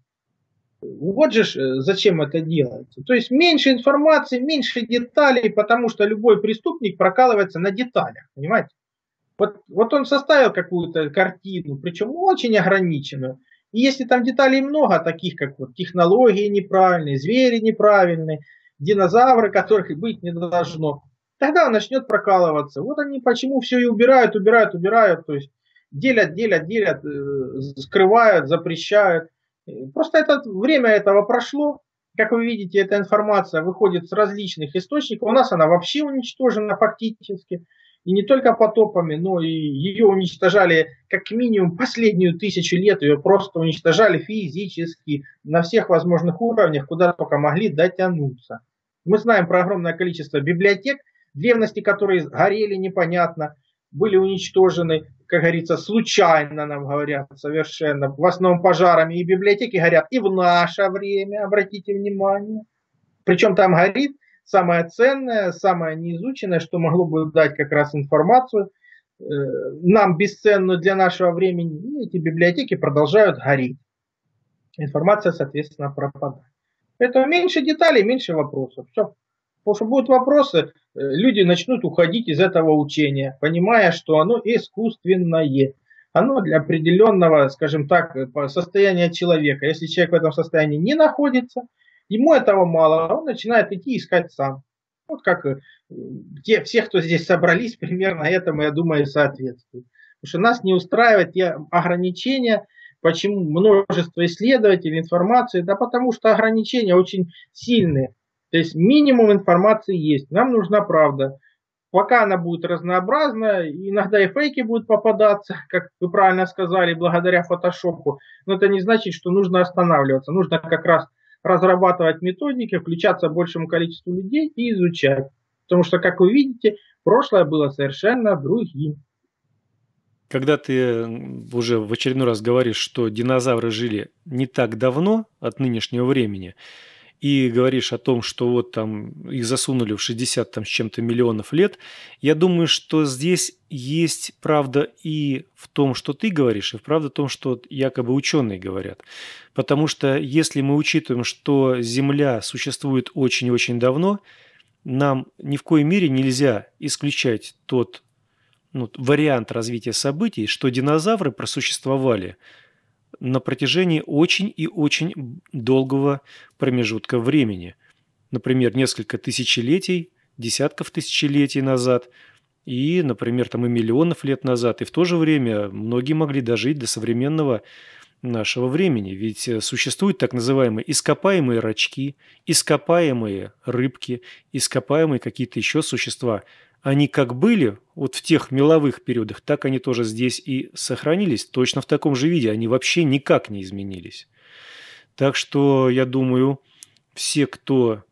Вот же зачем это делается. То есть меньше информации, меньше деталей, потому что любой преступник прокалывается на деталях. Понимаете? Вот, вот он составил какую-то картину, причем очень ограниченную. И если там деталей много, таких как вот технологии неправильные, звери неправильные, динозавры, которых быть не должно, тогда он начнет прокалываться. Вот они почему все и убирают, убирают, убирают. То есть делят, делят, делят, скрывают, запрещают. Просто это, время этого прошло, как вы видите, эта информация выходит с различных источников, у нас она вообще уничтожена фактически, и не только потопами, но и ее уничтожали как минимум последнюю тысячу лет, ее просто уничтожали физически на всех возможных уровнях, куда только могли дотянуться. Мы знаем про огромное количество библиотек, древности, которые горели непонятно, были уничтожены, как говорится, случайно нам говорят совершенно, в основном пожарами, и библиотеки горят и в наше время, обратите внимание. Причем там горит самое ценное, самое неизученное, что могло бы дать как раз информацию, э, нам бесценную для нашего времени, и эти библиотеки продолжают гореть. Информация, соответственно, пропадает. Поэтому меньше деталей, меньше вопросов. Все. Потому что будут вопросы, люди начнут уходить из этого учения, понимая, что оно искусственное. Оно для определенного, скажем так, состояния человека. Если человек в этом состоянии не находится, ему этого мало, он начинает идти искать сам. Вот как те, все, кто здесь собрались, примерно этому, я думаю, соответствует. Потому что нас не устраивают те ограничения, почему множество исследователей, информации, да потому что ограничения очень сильные. То есть минимум информации есть. Нам нужна правда. Пока она будет разнообразна, иногда и фейки будут попадаться, как вы правильно сказали, благодаря фотошопу. Но это не значит, что нужно останавливаться. Нужно как раз разрабатывать методики, включаться большему количеству людей и изучать. Потому что, как вы видите, прошлое было совершенно другим. Когда ты уже в очередной раз говоришь, что динозавры жили не так давно от нынешнего времени, и говоришь о том, что вот там их засунули в шестьдесят там с чем-то миллионов лет, я думаю, что здесь есть правда и в том, что ты говоришь, и правда в том, что якобы ученые говорят. Потому что если мы учитываем, что Земля существует очень-очень давно, нам ни в коей мере нельзя исключать тот ну, вариант развития событий, что динозавры просуществовали на протяжении очень и очень долгого промежутка времени. Например, несколько тысячелетий, десятков тысячелетий назад, и, например, там и миллионов лет назад. И в то же время многие могли дожить до современного нашего времени. Ведь существуют так называемые ископаемые рачки, ископаемые рыбки, ископаемые какие-то еще существа. Они как были вот в тех меловых периодах, так они тоже здесь и сохранились, точно в таком же виде. Они вообще никак не изменились. Так что, я думаю, все, кто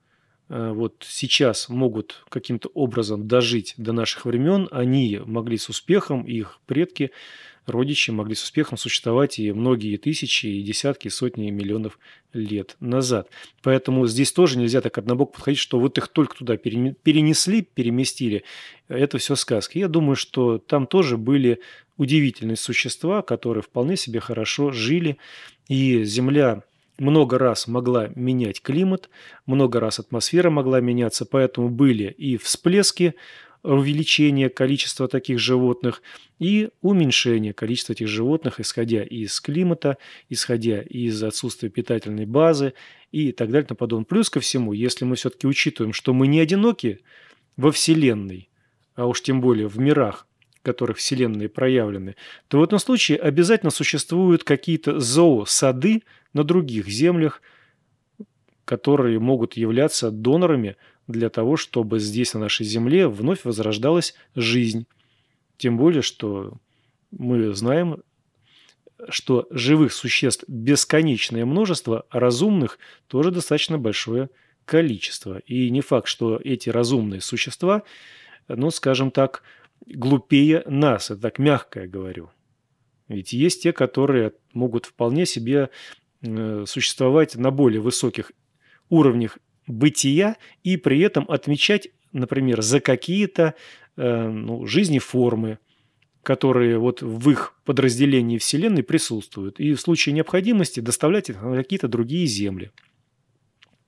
э, вот сейчас могут каким-то образом дожить до наших времен, они могли с успехом, их предки, родичи могли с успехом существовать и многие тысячи, и десятки, и сотни, и миллионов лет назад. Поэтому здесь тоже нельзя так однобоко подходить, что вот их только туда перенесли, переместили. Это все сказки. Я думаю, что там тоже были удивительные существа, которые вполне себе хорошо жили. И Земля много раз могла менять климат, много раз атмосфера могла меняться, поэтому были и всплески, увеличение количества таких животных и уменьшение количества этих животных, исходя из климата, исходя из отсутствия питательной базы и так далее и тому подобное. Плюс ко всему, если мы все-таки учитываем, что мы не одиноки во Вселенной, а уж тем более в мирах, в которых Вселенные проявлены, то в этом случае обязательно существуют какие-то зоосады на других землях, которые могут являться донорами для того, чтобы здесь, на нашей Земле, вновь возрождалась жизнь. Тем более, что мы знаем, что живых существ бесконечное множество, а разумных тоже достаточно большое количество. И не факт, что эти разумные существа ну, скажем так, глупее нас, это так мягко я говорю. Ведь есть те, которые могут вполне себе существовать на более высоких уровнях бытия и при этом отмечать, например, за какие-то ну, жизнеформы, которые вот в их подразделении Вселенной присутствуют, и в случае необходимости доставлять их на какие-то другие земли.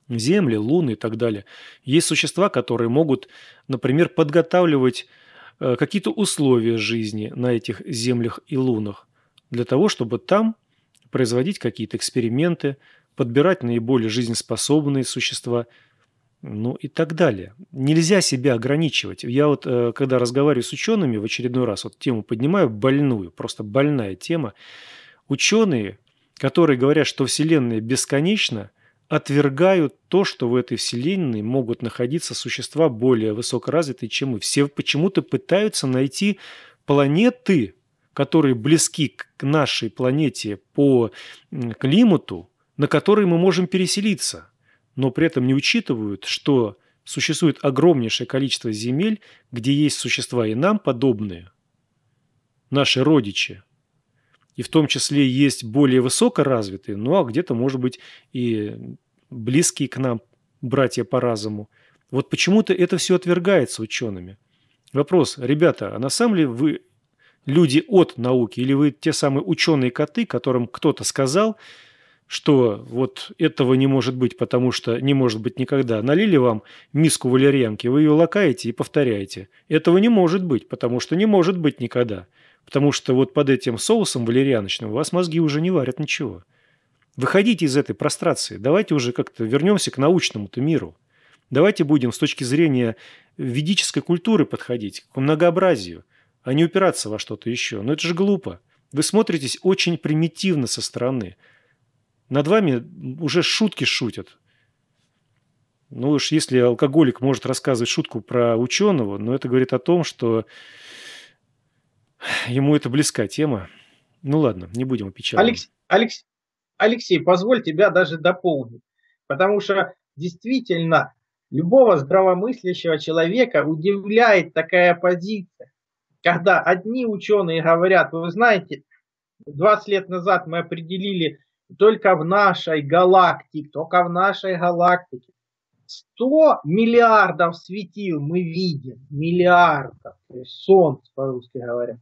Земли, луны и так далее. Есть существа, которые могут, например, подготавливать какие-то условия жизни на этих землях и лунах для того, чтобы там производить какие-то эксперименты, подбирать наиболее жизнеспособные существа, ну и так далее. Нельзя себя ограничивать. Я вот, когда разговариваю с учеными, в очередной раз вот тему поднимаю, больную, просто больная тема. Ученые, которые говорят, что Вселенная бесконечна, отвергают то, что в этой Вселенной могут находиться существа более высокоразвитые, чем мы. Все почему-то пытаются найти планеты, которые близки к нашей планете по климату, на которые мы можем переселиться, но при этом не учитывают, что существует огромнейшее количество земель, где есть существа и нам подобные, наши родичи. И в том числе есть более высокоразвитые, ну а где-то, может быть, и близкие к нам братья по разуму. Вот почему-то это все отвергается учеными. Вопрос, ребята, а на самом деле вы люди от науки или вы те самые ученые-коты, которым кто-то сказал, что вот этого не может быть, потому что не может быть никогда. Налили вам миску валерьянки, вы ее лакаете и повторяете. Этого не может быть, потому что не может быть никогда. Потому что вот под этим соусом валерьяночным у вас мозги уже не варят ничего. Выходите из этой прострации. Давайте уже как-то вернемся к научному-то миру. Давайте будем с точки зрения ведической культуры подходить к многообразию, а не упираться во что-то еще. Но это же глупо. Вы смотритесь очень примитивно со стороны. Над вами уже шутки шутят. Ну уж если алкоголик может рассказывать шутку про ученого, но это говорит о том, что ему это близка тема. Ну ладно, не будем опечатывать. Алекс... Алекс... Алексей, позволь тебя даже дополнить. Потому что действительно любого здравомыслящего человека удивляет такая позиция. Когда одни ученые говорят, вы знаете, двадцать лет назад мы определили только в нашей галактике, только в нашей галактике. сто миллиардов светил мы видим, миллиардов, то есть солнце по-русски говоря.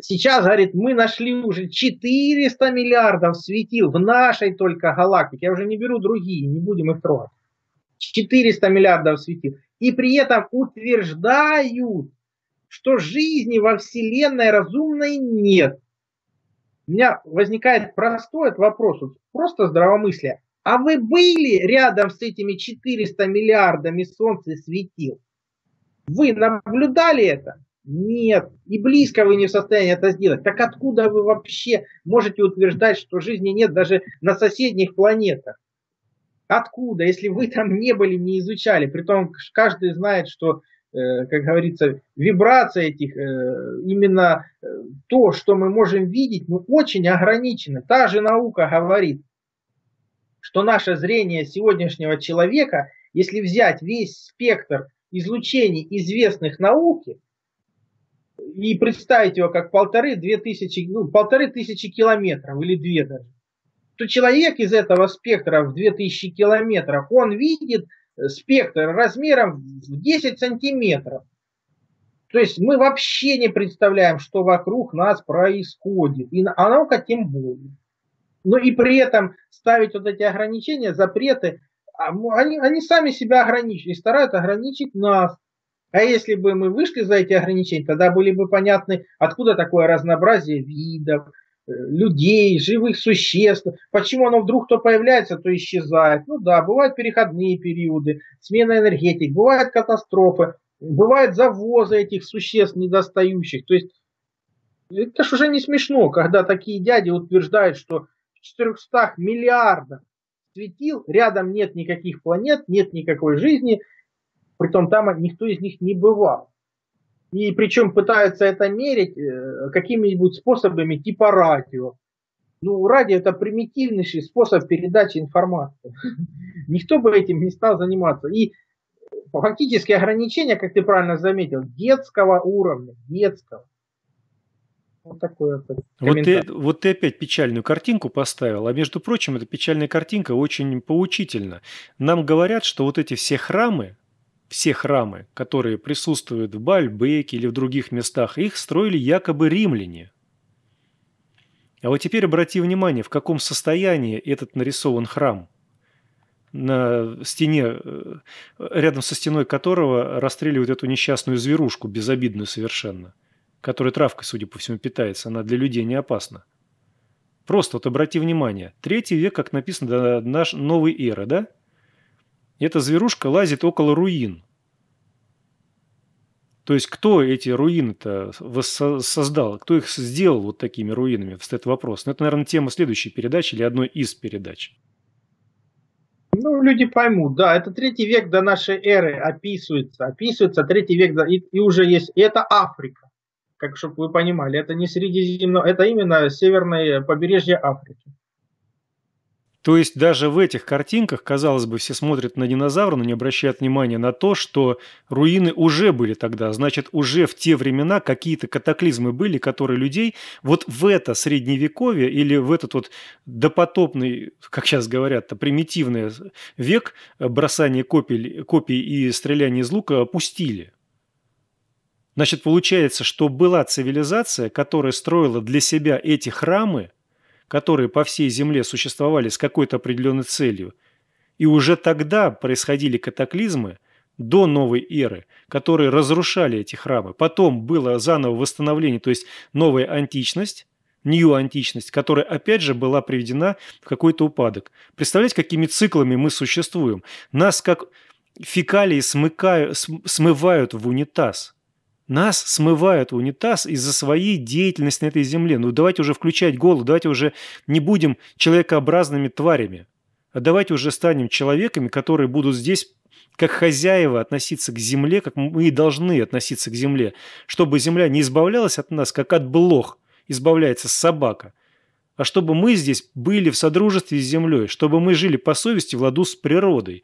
Сейчас, говорит, мы нашли уже четыреста миллиардов светил в нашей только галактике. Я уже не беру другие, не будем их трогать. четыреста миллиардов светил. И при этом утверждают, что жизни во Вселенной разумной нет. У меня возникает простой вопрос, просто здравомыслие. А вы были рядом с этими четырьмя миллиардами солнц и светил? Вы наблюдали это? Нет. И близко вы не в состоянии это сделать. Так откуда вы вообще можете утверждать, что жизни нет даже на соседних планетах? Откуда, если вы там не были, не изучали? Притом каждый знает, что... как говорится, вибрация этих, именно то, что мы можем видеть, ну, очень ограничена. Та же наука говорит, что наше зрение сегодняшнего человека, если взять весь спектр излучений известных науки и представить его как полторы-две тысячи, ну, полторы тысячи километров или две даже, то человек из этого спектра в две тысячи километров, он видит спектр размером в десять сантиметров. То есть мы вообще не представляем, что вокруг нас происходит. И наука тем более. Но и при этом ставить вот эти ограничения, запреты, они, они сами себя ограничивают и стараются ограничить нас. А если бы мы вышли за эти ограничения, тогда были бы понятны, откуда такое разнообразие видов, людей, живых существ. Почему оно вдруг то появляется, то исчезает. Ну да, бывают переходные периоды, смена энергетик, бывают катастрофы, бывают завозы этих существ недостающих. То есть это ж уже не смешно, когда такие дяди утверждают, что в четырехстах миллиардах светил рядом нет никаких планет, нет никакой жизни, притом там никто из них не бывал. И причем пытаются это мерить какими-нибудь способами типа радио. Ну, радио это примитивнейший способ передачи информации. Никто бы этим не стал заниматься. И Фактически ограничения, как ты правильно заметил, детского уровня, детского. Вот такое вот. Вот ты, вот ты опять печальную картинку поставил, а между прочим, эта печальная картинка очень поучительна. Нам говорят, что вот эти все храмы, все храмы, которые присутствуют в Баальбеке или в других местах, их строили якобы римляне. А вот теперь обрати внимание, в каком состоянии этот нарисован храм, на стене, рядом со стеной которого расстреливают эту несчастную зверушку, безобидную совершенно, которая травкой, судя по всему, питается. Она для людей не опасна. Просто вот обрати внимание. Третий век, как написано, наш новый эра, да? Эта зверушка лазит около руин. То есть, кто эти руины-то создал? Кто их сделал вот такими руинами? Встает вопрос. Но это, наверное, тема следующей передачи или одной из передач. Ну, люди поймут, да, это третий век до нашей эры описывается. Описывается третий век, до... и, и уже есть. И это Африка, как чтобы вы понимали. Это не Средиземное, это именно северное побережье Африки. То есть даже в этих картинках, казалось бы, все смотрят на динозавра, но не обращают внимания на то, что руины уже были тогда. Значит, уже в те времена какие-то катаклизмы были, которые людей вот в это средневековье или в этот вот допотопный, как сейчас говорят, примитивный век бросания копий, копий и стреляния из лука опустили. Значит, получается, что была цивилизация, которая строила для себя эти храмы, которые по всей земле существовали с какой-то определенной целью. И уже тогда происходили катаклизмы до новой эры, которые разрушали эти храмы. Потом было заново восстановление, то есть новая античность, нью-античность, которая опять же была приведена в какой-то упадок. Представляете, какими циклами мы существуем? Нас как фекалии смыкают, смывают в унитаз. Нас смывают в унитаз из-за своей деятельности на этой земле. Ну, давайте уже включать голову, давайте уже не будем человекообразными тварями, а давайте уже станем человеками, которые будут здесь как хозяева относиться к земле, как мы и должны относиться к земле, чтобы земля не избавлялась от нас, как от блох избавляется собака, а чтобы мы здесь были в содружестве с землей, чтобы мы жили по совести в ладу с природой.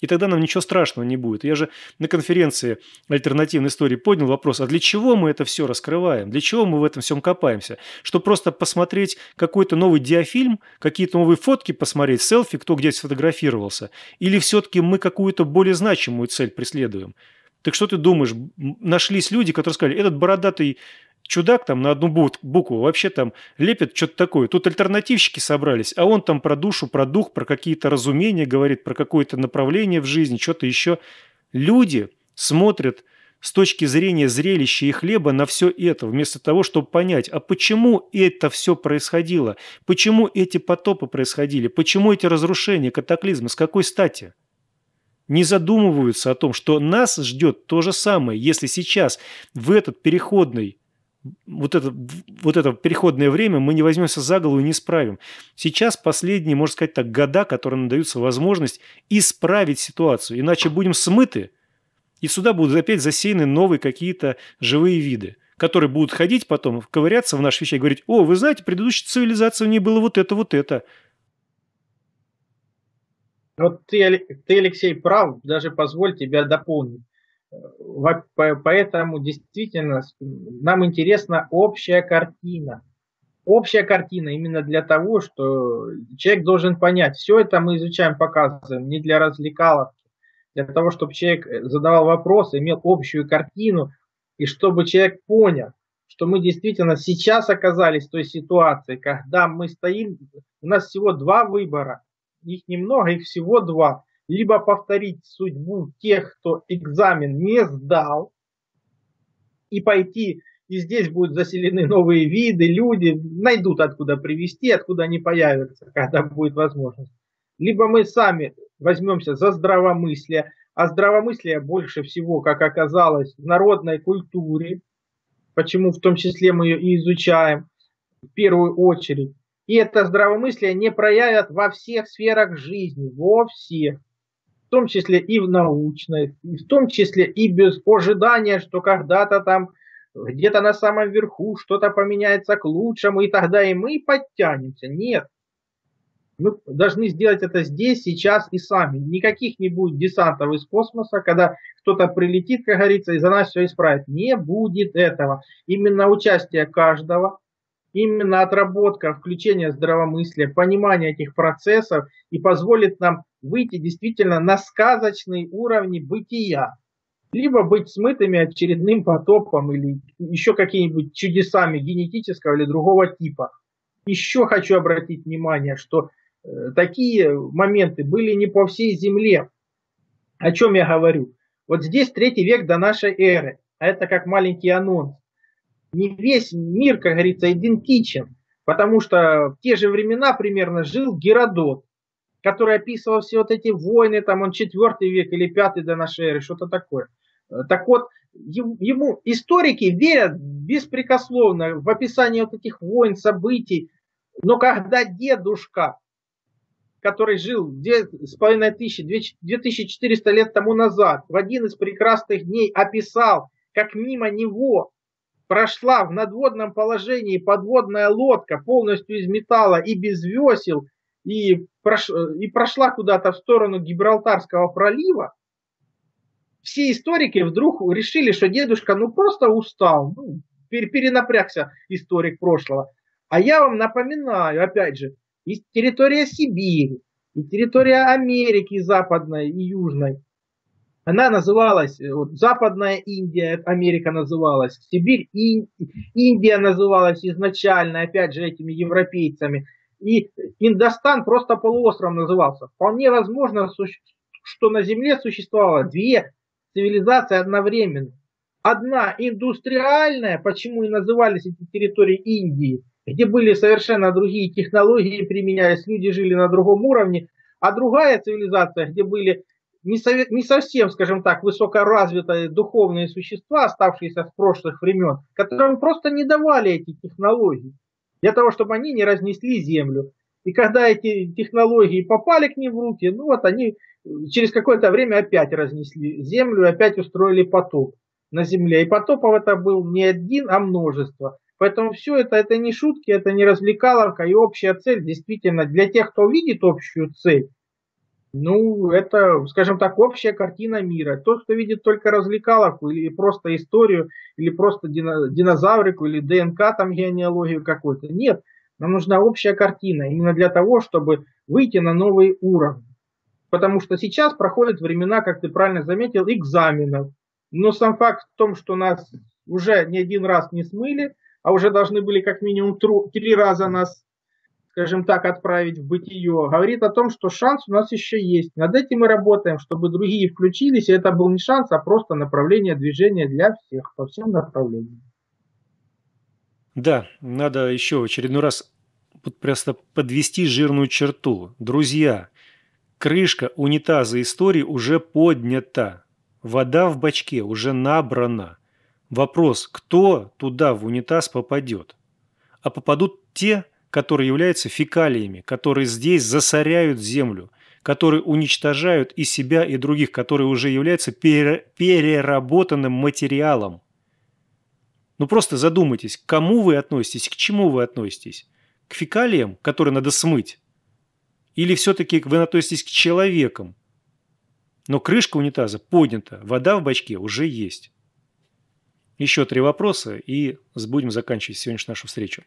И тогда нам ничего страшного не будет. Я же на конференции альтернативной истории поднял вопрос, а для чего мы это все раскрываем? Для чего мы в этом всем копаемся? Чтобы просто посмотреть какой-то новый диафильм, какие-то новые фотки посмотреть, селфи, кто где сфотографировался? Или все-таки мы какую-то более значимую цель преследуем? Так что ты думаешь, нашлись люди, которые сказали, этот бородатый чудак там на одну букву вообще там лепит что-то такое. Тут альтернативщики собрались, а он там про душу, про дух, про какие-то разумения говорит, про какое-то направление в жизни, что-то еще. Люди смотрят с точки зрения зрелища и хлеба на все это, вместо того, чтобы понять, а почему это все происходило, почему эти потопы происходили, почему эти разрушения, катаклизмы, с какой стати? Не задумываются о том, что нас ждет то же самое, если сейчас в этот переходный Вот это, вот это переходное время мы не возьмемся за голову и не исправим. Сейчас последние, можно сказать так, года, которые нам даются возможность исправить ситуацию. Иначе будем смыты, и сюда будут опять засеяны новые какие-то живые виды, которые будут ходить потом, ковыряться в наших вещах и говорить, о, вы знаете, предыдущая цивилизация, у нее было вот это, вот это. Вот ты, ты, Алексей, прав, даже позволь тебя дополнить. Поэтому действительно нам интересна общая картина. Общая картина именно для того, что человек должен понять. Все это мы изучаем, показываем, не для развлекаловки. Для того, чтобы человек задавал вопросы, имел общую картину. И чтобы человек понял, что мы действительно сейчас оказались в той ситуации, когда мы стоим. У нас всего два выбора. Их немного, их всего два. Либо повторить судьбу тех, кто экзамен не сдал, и пойти, и здесь будут заселены новые виды, люди найдут откуда привезти, откуда они появятся, когда будет возможность. Либо мы сами возьмемся за здравомыслие, а здравомыслие больше всего, как оказалось, в народной культуре, почему в том числе мы ее и изучаем в первую очередь. И это здравомыслие не проявят во всех сферах жизни, во всех. В том числе и в научной, и в том числе и без ожидания, что когда-то там, где-то на самом верху что-то поменяется к лучшему, и тогда и мы подтянемся. Нет. Мы должны сделать это здесь, сейчас и сами. Никаких не будет десантов из космоса, когда кто-то прилетит, как говорится, и за нас все исправит. Не будет этого. Именно участие каждого, именно отработка, включение здравомыслия, понимание этих процессов и позволит нам выйти действительно на сказочные уровни бытия. Либо быть смытыми очередным потопом или еще какими-нибудь чудесами генетического или другого типа. Еще хочу обратить внимание, что такие моменты были не по всей земле. О чем я говорю? Вот здесь третий век до нашей эры, а это как маленький анонс. Не весь мир, как говорится, идентичен, потому что в те же времена примерно жил Геродот, который описывал все вот эти войны, там он четвёртый век или пятый до нашей эры, что-то такое. Так вот, ему историки верят беспрекословно в описании вот этих войн, событий. Но когда дедушка, который жил две тысячи четыреста лет тому назад, в один из прекрасных дней описал, как мимо него прошла в надводном положении подводная лодка, полностью из металла и без весел, и, прош... и прошла куда-то в сторону Гибралтарского пролива, все историки вдруг решили, что дедушка ну просто устал, ну, перенапрягся историк прошлого. А я вам напоминаю, опять же, и территория Сибири, и территория Америки западной и южной, она называлась, вот, Западная Индия, Америка называлась, Сибирь, и Индия называлась изначально, опять же, этими европейцами. И Индостан просто полуостровом назывался. Вполне возможно, что на Земле существовало две цивилизации одновременно. Одна индустриальная, почему и назывались эти территории Индии, где были совершенно другие технологии, применялись, люди жили на другом уровне, а другая цивилизация, где были не, сове- не совсем, скажем так, высокоразвитые духовные существа, оставшиеся с прошлых времен, которым просто не давали эти технологии, для того, чтобы они не разнесли землю. И когда эти технологии попали к ним в руки, ну вот они через какое-то время опять разнесли землю, опять устроили потоп на земле. И потопов это был не один, а множество. Поэтому все это, это не шутки, это не развлекаловка. И общая цель действительно для тех, кто видит общую цель, ну это, скажем так, общая картина мира. Тот, кто видит только развлекаловку или просто историю, или просто динозаврику, или ДНК, там генеалогию какую-то. Нет. Нам нужна общая картина, именно для того, чтобы выйти на новые уровни. Потому что сейчас проходят времена, как ты правильно заметил, экзаменов. Но сам факт в том, что нас уже не один раз не смыли, а уже должны были как минимум три раза нас, скажем так, отправить в бытие, говорит о том, что шанс у нас еще есть. Над этим мы работаем, чтобы другие включились, и это был не шанс, а просто направление движения для всех, по всем направлениям. Да, надо еще в очередной раз просто подвести жирную черту. Друзья, крышка унитаза истории уже поднята. Вода в бачке уже набрана. Вопрос, кто туда в унитаз попадет? А попадут те, которые являются фекалиями, которые здесь засоряют землю, которые уничтожают и себя, и других, которые уже являются переработанным материалом. Ну просто задумайтесь, к кому вы относитесь, к чему вы относитесь? К фекалиям, которые надо смыть? Или все-таки вы относитесь к человекам? Но крышка унитаза поднята, вода в бачке уже есть. Еще три вопроса, и будем заканчивать сегодняшнюю нашу встречу.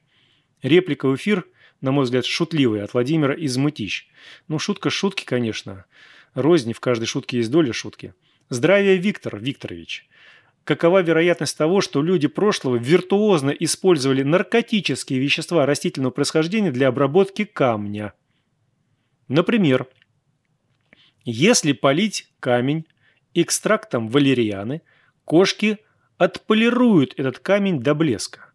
Реплика в эфир, на мой взгляд, шутливая от Владимира из Мытищ. Ну, шутка шутки, конечно. Рознь, в каждой шутке есть доля шутки. Здравия, Виктор Викторович. Какова вероятность того, что люди прошлого виртуозно использовали наркотические вещества растительного происхождения для обработки камня? Например, если полить камень экстрактом валерианы, кошки отполируют этот камень до блеска.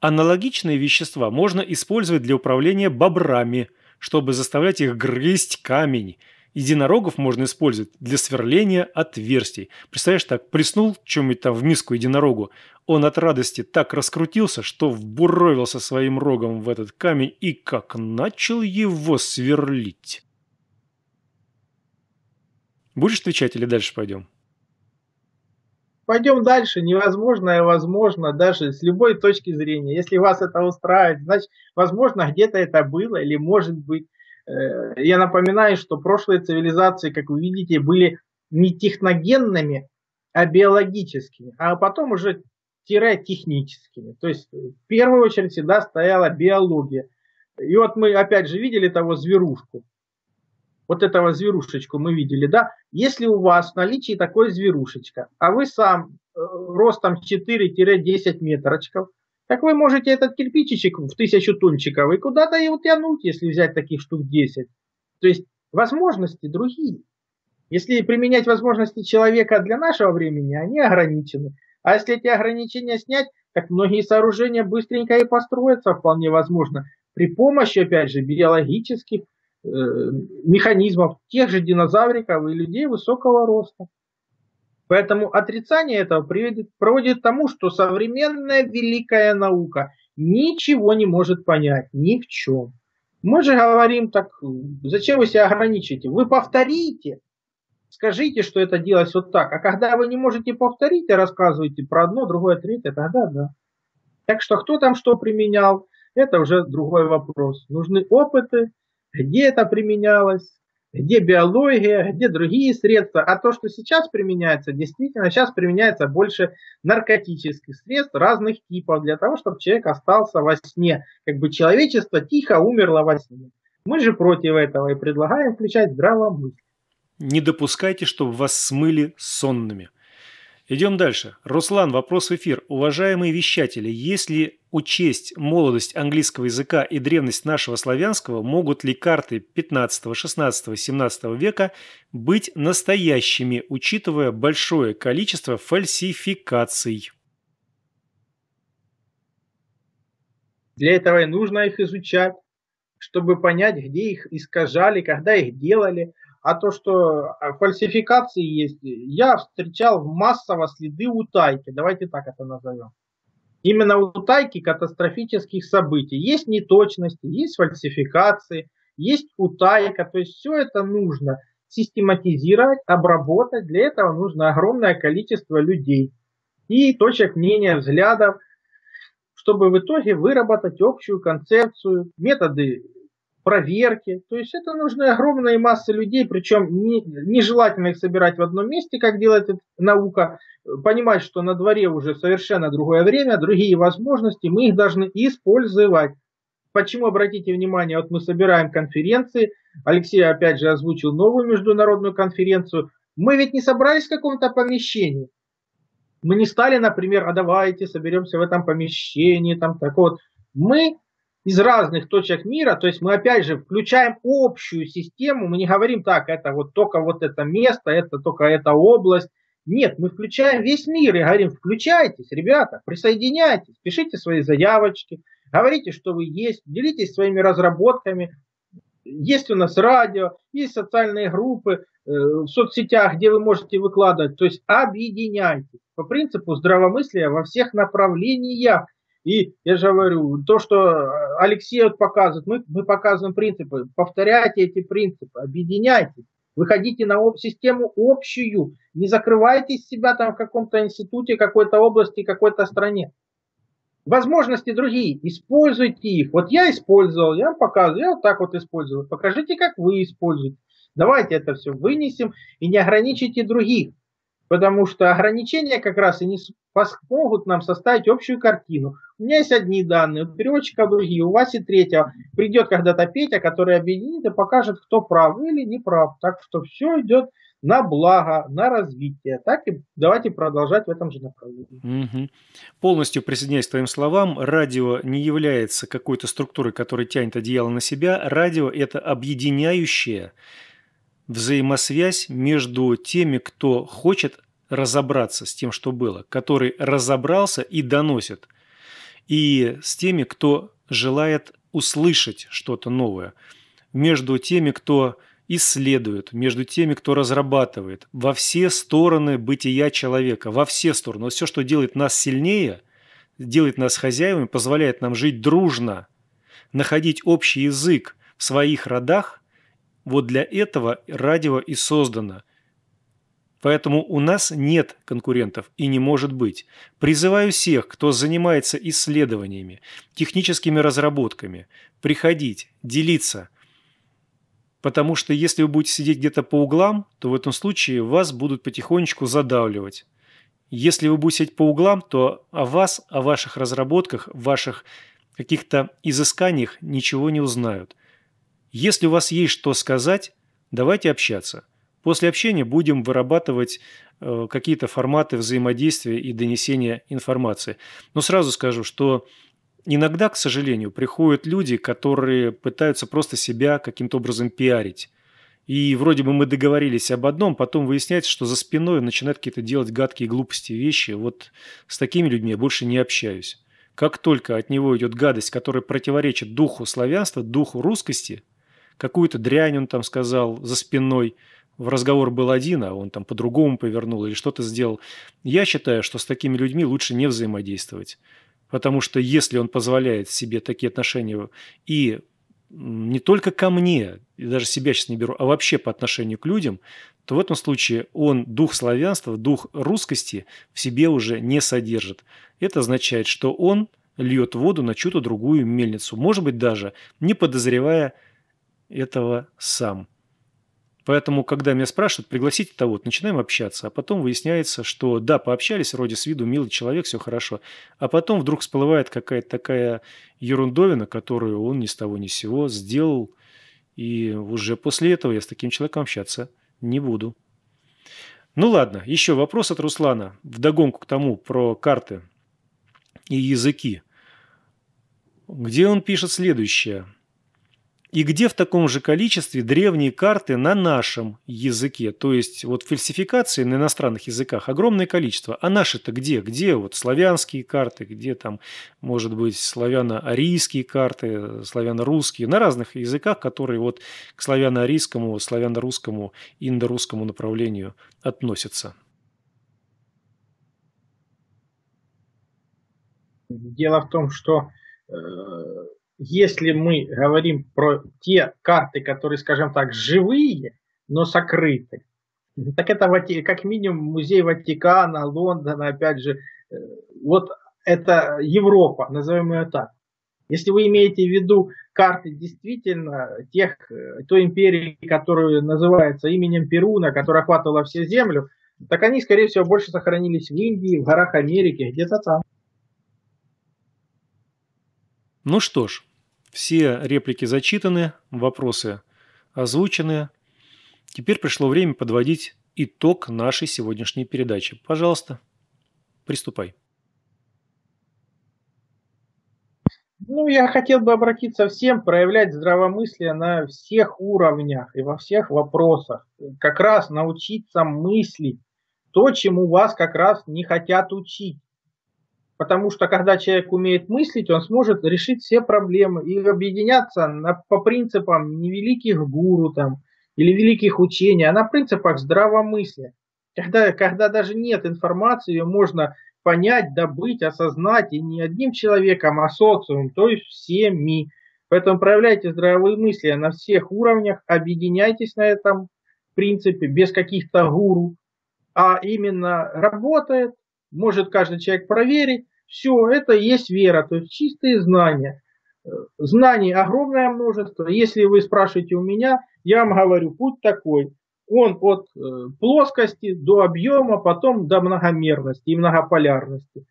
Аналогичные вещества можно использовать для управления бобрами, чтобы заставлять их грызть камень. Единорогов можно использовать для сверления отверстий. Представляешь, так плеснул чем-нибудь там в миску единорогу, он от радости так раскрутился, что вбуровился своим рогом в этот камень и как начал его сверлить. Будешь отвечать или дальше пойдем? Пойдем дальше. Невозможное возможно даже с любой точки зрения. Если вас это устраивает, значит, возможно, где-то это было или может быть. Я напоминаю, что прошлые цивилизации, как вы видите, были не техногенными, а биологическими, а потом уже техническими. То есть в первую очередь всегда стояла биология. И вот мы опять же видели того зверушку. Вот этого зверушечку мы видели, да? Если у вас в наличии такой зверушечка, а вы сам э, ростом четыре-десять метрочков, так вы можете этот кирпичичек в тысячу тончиковый куда-то его тянуть, если взять таких штук десять. То есть возможности другие. Если применять возможности человека для нашего времени, они ограничены. А если эти ограничения снять, так многие сооружения быстренько и построятся, вполне возможно, при помощи, опять же, биологических э, механизмов, тех же динозавриков и людей высокого роста. Поэтому отрицание этого приводит, приводит к тому, что современная великая наука ничего не может понять, ни в чем. Мы же говорим так, зачем вы себя ограничите? Вы повторите. Скажите, что это делать вот так. А когда вы не можете повторить и рассказываете про одно, другое, третье, тогда да. Так что кто там что применял, это уже другой вопрос. Нужны опыты, где это применялось, где биология, где другие средства. А то, что сейчас применяется, действительно, сейчас применяется больше наркотических средств разных типов, для того, чтобы человек остался во сне. Как бы человечество тихо умерло во сне. Мы же против этого и предлагаем включать здравомыслие. Не допускайте, чтобы вас смыли сонными. Идем дальше. Руслан, вопрос в эфир. Уважаемые вещатели, если учесть молодость английского языка и древность нашего славянского, могут ли карты пятнадцатого, шестнадцатого, семнадцатого века быть настоящими, учитывая большое количество фальсификаций? Для этого и нужно их изучать, чтобы понять, где их искажали, когда их делали. А то, что фальсификации есть, я встречал массово следы утайки. Давайте так это назовем. Именно утайки катастрофических событий. Есть неточности, есть фальсификации, есть утайка. То есть все это нужно систематизировать, обработать. Для этого нужно огромное количество людей и точек мнения, взглядов, чтобы в итоге выработать общую концепцию, методы проверки. То есть это нужны огромные массы людей, причем не, нежелательно их собирать в одном месте, как делает наука, понимать, что на дворе уже совершенно другое время, другие возможности, мы их должны использовать. Почему, обратите внимание, вот мы собираем конференции, Алексей опять же озвучил новую международную конференцию, мы ведь не собрались в каком-то помещении. Мы не стали, например, а давайте соберемся в этом помещении, там так вот. Мы из разных точек мира, то есть мы опять же включаем общую систему, мы не говорим так, это вот только вот это место, это только эта область. Нет, мы включаем весь мир и говорим, включайтесь, ребята, присоединяйтесь, пишите свои заявочки, говорите, что вы есть, делитесь своими разработками. Есть у нас радио, есть социальные группы э, в соцсетях, где вы можете выкладывать, то есть объединяйтесь по принципу здравомыслия во всех направлениях. И я же говорю, то, что Алексей вот показывает, мы, мы показываем принципы, повторяйте эти принципы, объединяйтесь, выходите на об, систему общую, не закрывайте себя там в каком-то институте, какой-то области, какой-то стране. Возможности другие, используйте их. Вот я использовал, я вам показываю, я вот так вот использовал. Покажите, как вы используете. Давайте это все вынесем и не ограничите других. Потому что ограничения как раз и не могут нам составить общую картину. У меня есть одни данные, у переводчика другие, у Васи третьего. Придет когда-то Петя, который объединит и покажет, кто прав или не прав. Так что все идет на благо, на развитие. Так и давайте продолжать в этом же направлении. Угу. Полностью присоединяясь к твоим словам, радио не является какой-то структурой, которая тянет одеяло на себя. Радио – это объединяющее взаимосвязь между теми, кто хочет разобраться с тем, что было, который разобрался и доносит, и с теми, кто желает услышать что-то новое, между теми, кто исследует, между теми, кто разрабатывает, во все стороны бытия человека, во все стороны. Вот все, что делает нас сильнее, делает нас хозяевами, позволяет нам жить дружно, находить общий язык в своих родах. Вот для этого радио и создано. Поэтому у нас нет конкурентов и не может быть. Призываю всех, кто занимается исследованиями, техническими разработками, приходить, делиться. Потому что если вы будете сидеть где-то по углам, то в этом случае вас будут потихонечку задавливать. Если вы будете сидеть по углам, то о вас, о ваших разработках, ваших каких-то изысканиях ничего не узнают. Если у вас есть что сказать, давайте общаться. После общения будем вырабатывать э, какие-то форматы взаимодействия и донесения информации. Но сразу скажу, что иногда, к сожалению, приходят люди, которые пытаются просто себя каким-то образом пиарить. И вроде бы мы договорились об одном, потом выясняется, что за спиной начинают какие-то делать гадкие глупости, вещи. Вот с такими людьми я больше не общаюсь. Как только от него идет гадость, которая противоречит духу славянства, духу русскости, какую-то дрянь он там сказал за спиной, в разговор был один, а он там по-другому повернул или что-то сделал, я считаю, что с такими людьми лучше не взаимодействовать. Потому что если он позволяет себе такие отношения и не только ко мне, и даже себя сейчас не беру, а вообще по отношению к людям, то в этом случае он дух славянства, дух русскости в себе уже не содержит. Это означает, что он льет воду на чью-то другую мельницу, может быть, даже не подозревая этого сам. Поэтому, когда меня спрашивают, пригласите того, вот, начинаем общаться, а потом выясняется, что да, пообщались, вроде с виду милый человек, все хорошо, а потом вдруг всплывает какая-то такая ерундовина, которую он ни с того ни с сего сделал, и уже после этого я с таким человеком общаться не буду. Ну ладно, еще вопрос от Руслана. Вдогонку к тому про карты и языки. Где он пишет следующее. И где в таком же количестве древние карты на нашем языке? То есть вот фальсификации на иностранных языках огромное количество. А наши-то где? Где вот славянские карты? Где там, может быть, славяно-арийские карты, славяно-русские? На разных языках, которые вот к славяно-арийскому, славяно-русскому, индорусскому направлению относятся. Дело в том, что... Э- Если мы говорим про те карты, которые, скажем так, живые, но сокрыты, так это как минимум музей Ватикана, Лондона, опять же, вот это Европа, назовем ее так. Если вы имеете в виду карты действительно тех, той империи, которая называется именем Перуна, которая охватывала всю землю, так они, скорее всего, больше сохранились в Индии, в горах Америки, где-то там. Ну что ж. Все реплики зачитаны, вопросы озвучены. Теперь пришло время подводить итог нашей сегодняшней передачи. Пожалуйста, приступай. Ну, я хотел бы обратиться всем, проявлять здравомыслие на всех уровнях и во всех вопросах. Как раз научиться мыслить то, чему вас как раз не хотят учить. Потому что, когда человек умеет мыслить, он сможет решить все проблемы и объединяться на, по принципам не великих гуру там, или великих учений, а на принципах здравомыслия. Когда, когда даже нет информации, ее можно понять, добыть, осознать и не одним человеком, а социумом, то есть всеми. Поэтому проявляйте здравомыслие на всех уровнях, объединяйтесь на этом принципе без каких-то гуру. А именно работает. Может каждый человек проверить. Все, это и есть вера, то есть чистые знания. Знаний огромное множество. Если вы спрашиваете у меня, я вам говорю, путь такой. Он от плоскости до объема, потом до многомерности и многополярности.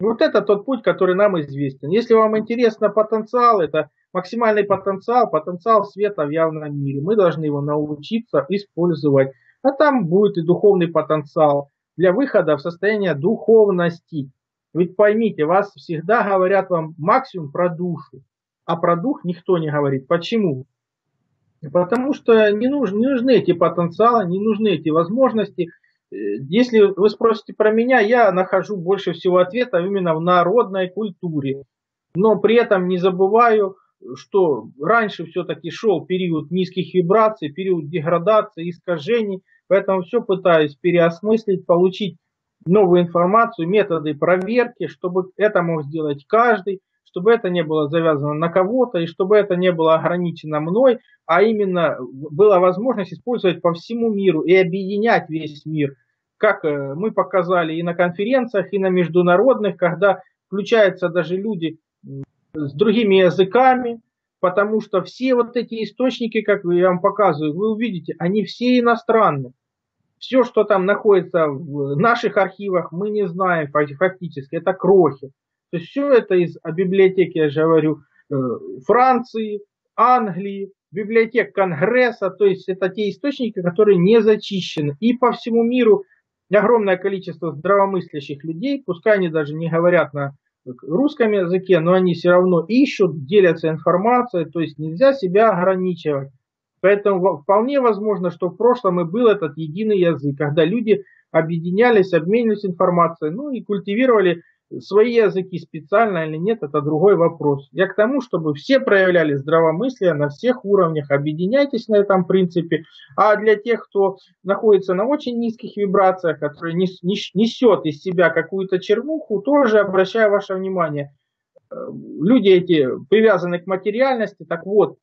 Вот это тот путь, который нам известен. Если вам интересно потенциал, это максимальный потенциал, потенциал света в явном мире. Мы должны его научиться использовать. А там будет и духовный потенциал. Для выхода в состояние духовности. Ведь поймите, вас всегда говорят вам максимум про душу, а про дух никто не говорит. Почему? Потому что не нужны, не нужны эти потенциалы, не нужны эти возможности. Если вы спросите про меня, я нахожу больше всего ответов именно в народной культуре. Но при этом не забываю, что раньше все-таки шел период низких вибраций, период деградации, искажений. Поэтому все пытаюсь переосмыслить, получить новую информацию, методы проверки, чтобы это мог сделать каждый, чтобы это не было завязано на кого-то и чтобы это не было ограничено мной, а именно была возможность использовать по всему миру и объединять весь мир, как мы показали и на конференциях, и на международных, когда включаются даже люди с другими языками, потому что все вот эти источники, как я вам показываю, вы увидите, они все иностранные. Все, что там находится в наших архивах, мы не знаем фактически, это крохи. То есть все это из библиотеки, я же говорю, Франции, Англии, библиотек Конгресса, то есть это те источники, которые не зачищены. И по всему миру огромное количество здравомыслящих людей, пускай они даже не говорят на русском языке, но они все равно ищут, делятся информацией, то есть нельзя себя ограничивать. Поэтому вполне возможно, что в прошлом и был этот единый язык, когда люди объединялись, обменивались информацией, ну и культивировали свои языки специально или нет, это другой вопрос. Я к тому, чтобы все проявляли здравомыслие на всех уровнях, объединяйтесь на этом принципе. А для тех, кто находится на очень низких вибрациях, которые несет из себя какую-то чернуху, тоже обращаю ваше внимание. Люди эти привязаны к материальности, так вот,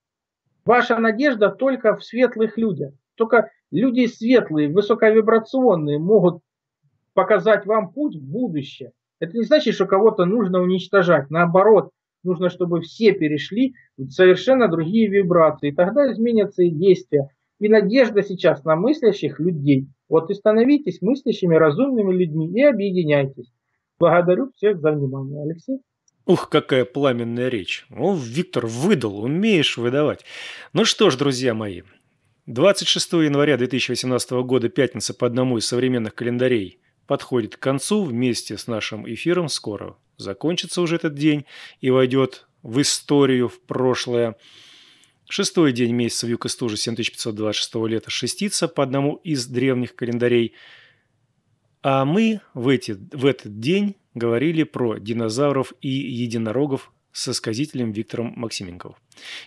ваша надежда только в светлых людях. Только люди светлые, высоковибрационные могут показать вам путь в будущее. Это не значит, что кого-то нужно уничтожать. Наоборот, нужно, чтобы все перешли в совершенно другие вибрации. Тогда изменятся и действия. И надежда сейчас на мыслящих людей. Вот и становитесь мыслящими, разумными людьми и объединяйтесь. Благодарю всех за внимание. Алексей? Ух, какая пламенная речь. О, Виктор, выдал, умеешь выдавать. Ну что ж, друзья мои, двадцать шестого января две тысячи восемнадцатого года, пятница по одному из современных календарей, подходит к концу вместе с нашим эфиром. Скоро закончится уже этот день и войдет в историю, в прошлое. Шестой день месяца в Юкостужи, семь тысяч пятьсот двадцать шестого лета, шестица по одному из древних календарей. А мы в, эти, в этот день говорили про динозавров и единорогов со сказителем Виктором Максименковым.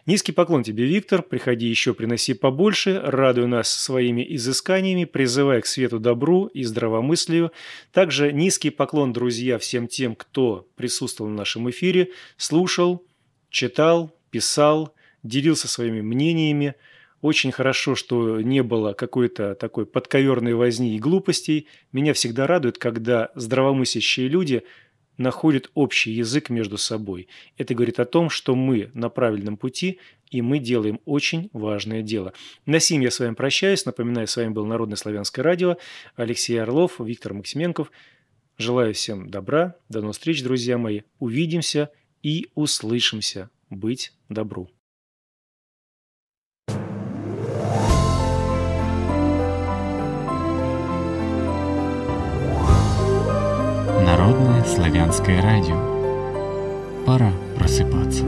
Низкий поклон тебе, Виктор. Приходи еще, приноси побольше. Радуй нас своими изысканиями, призывая к свету, добру и здравомыслию. Также низкий поклон, друзья, всем тем, кто присутствовал в нашем эфире, слушал, читал, писал, делился своими мнениями. Очень хорошо, что не было какой-то такой подковерной возни и глупостей. Меня всегда радует, когда здравомыслящие люди находят общий язык между собой. Это говорит о том, что мы на правильном пути, и мы делаем очень важное дело. На сим я с вами прощаюсь. Напоминаю, с вами был Народное славянское радио. Алексей Орлов, Виктор Максименков. Желаю всем добра. До новых встреч, друзья мои. Увидимся и услышимся. Быть добру. Народное славянское радио. Пора просыпаться.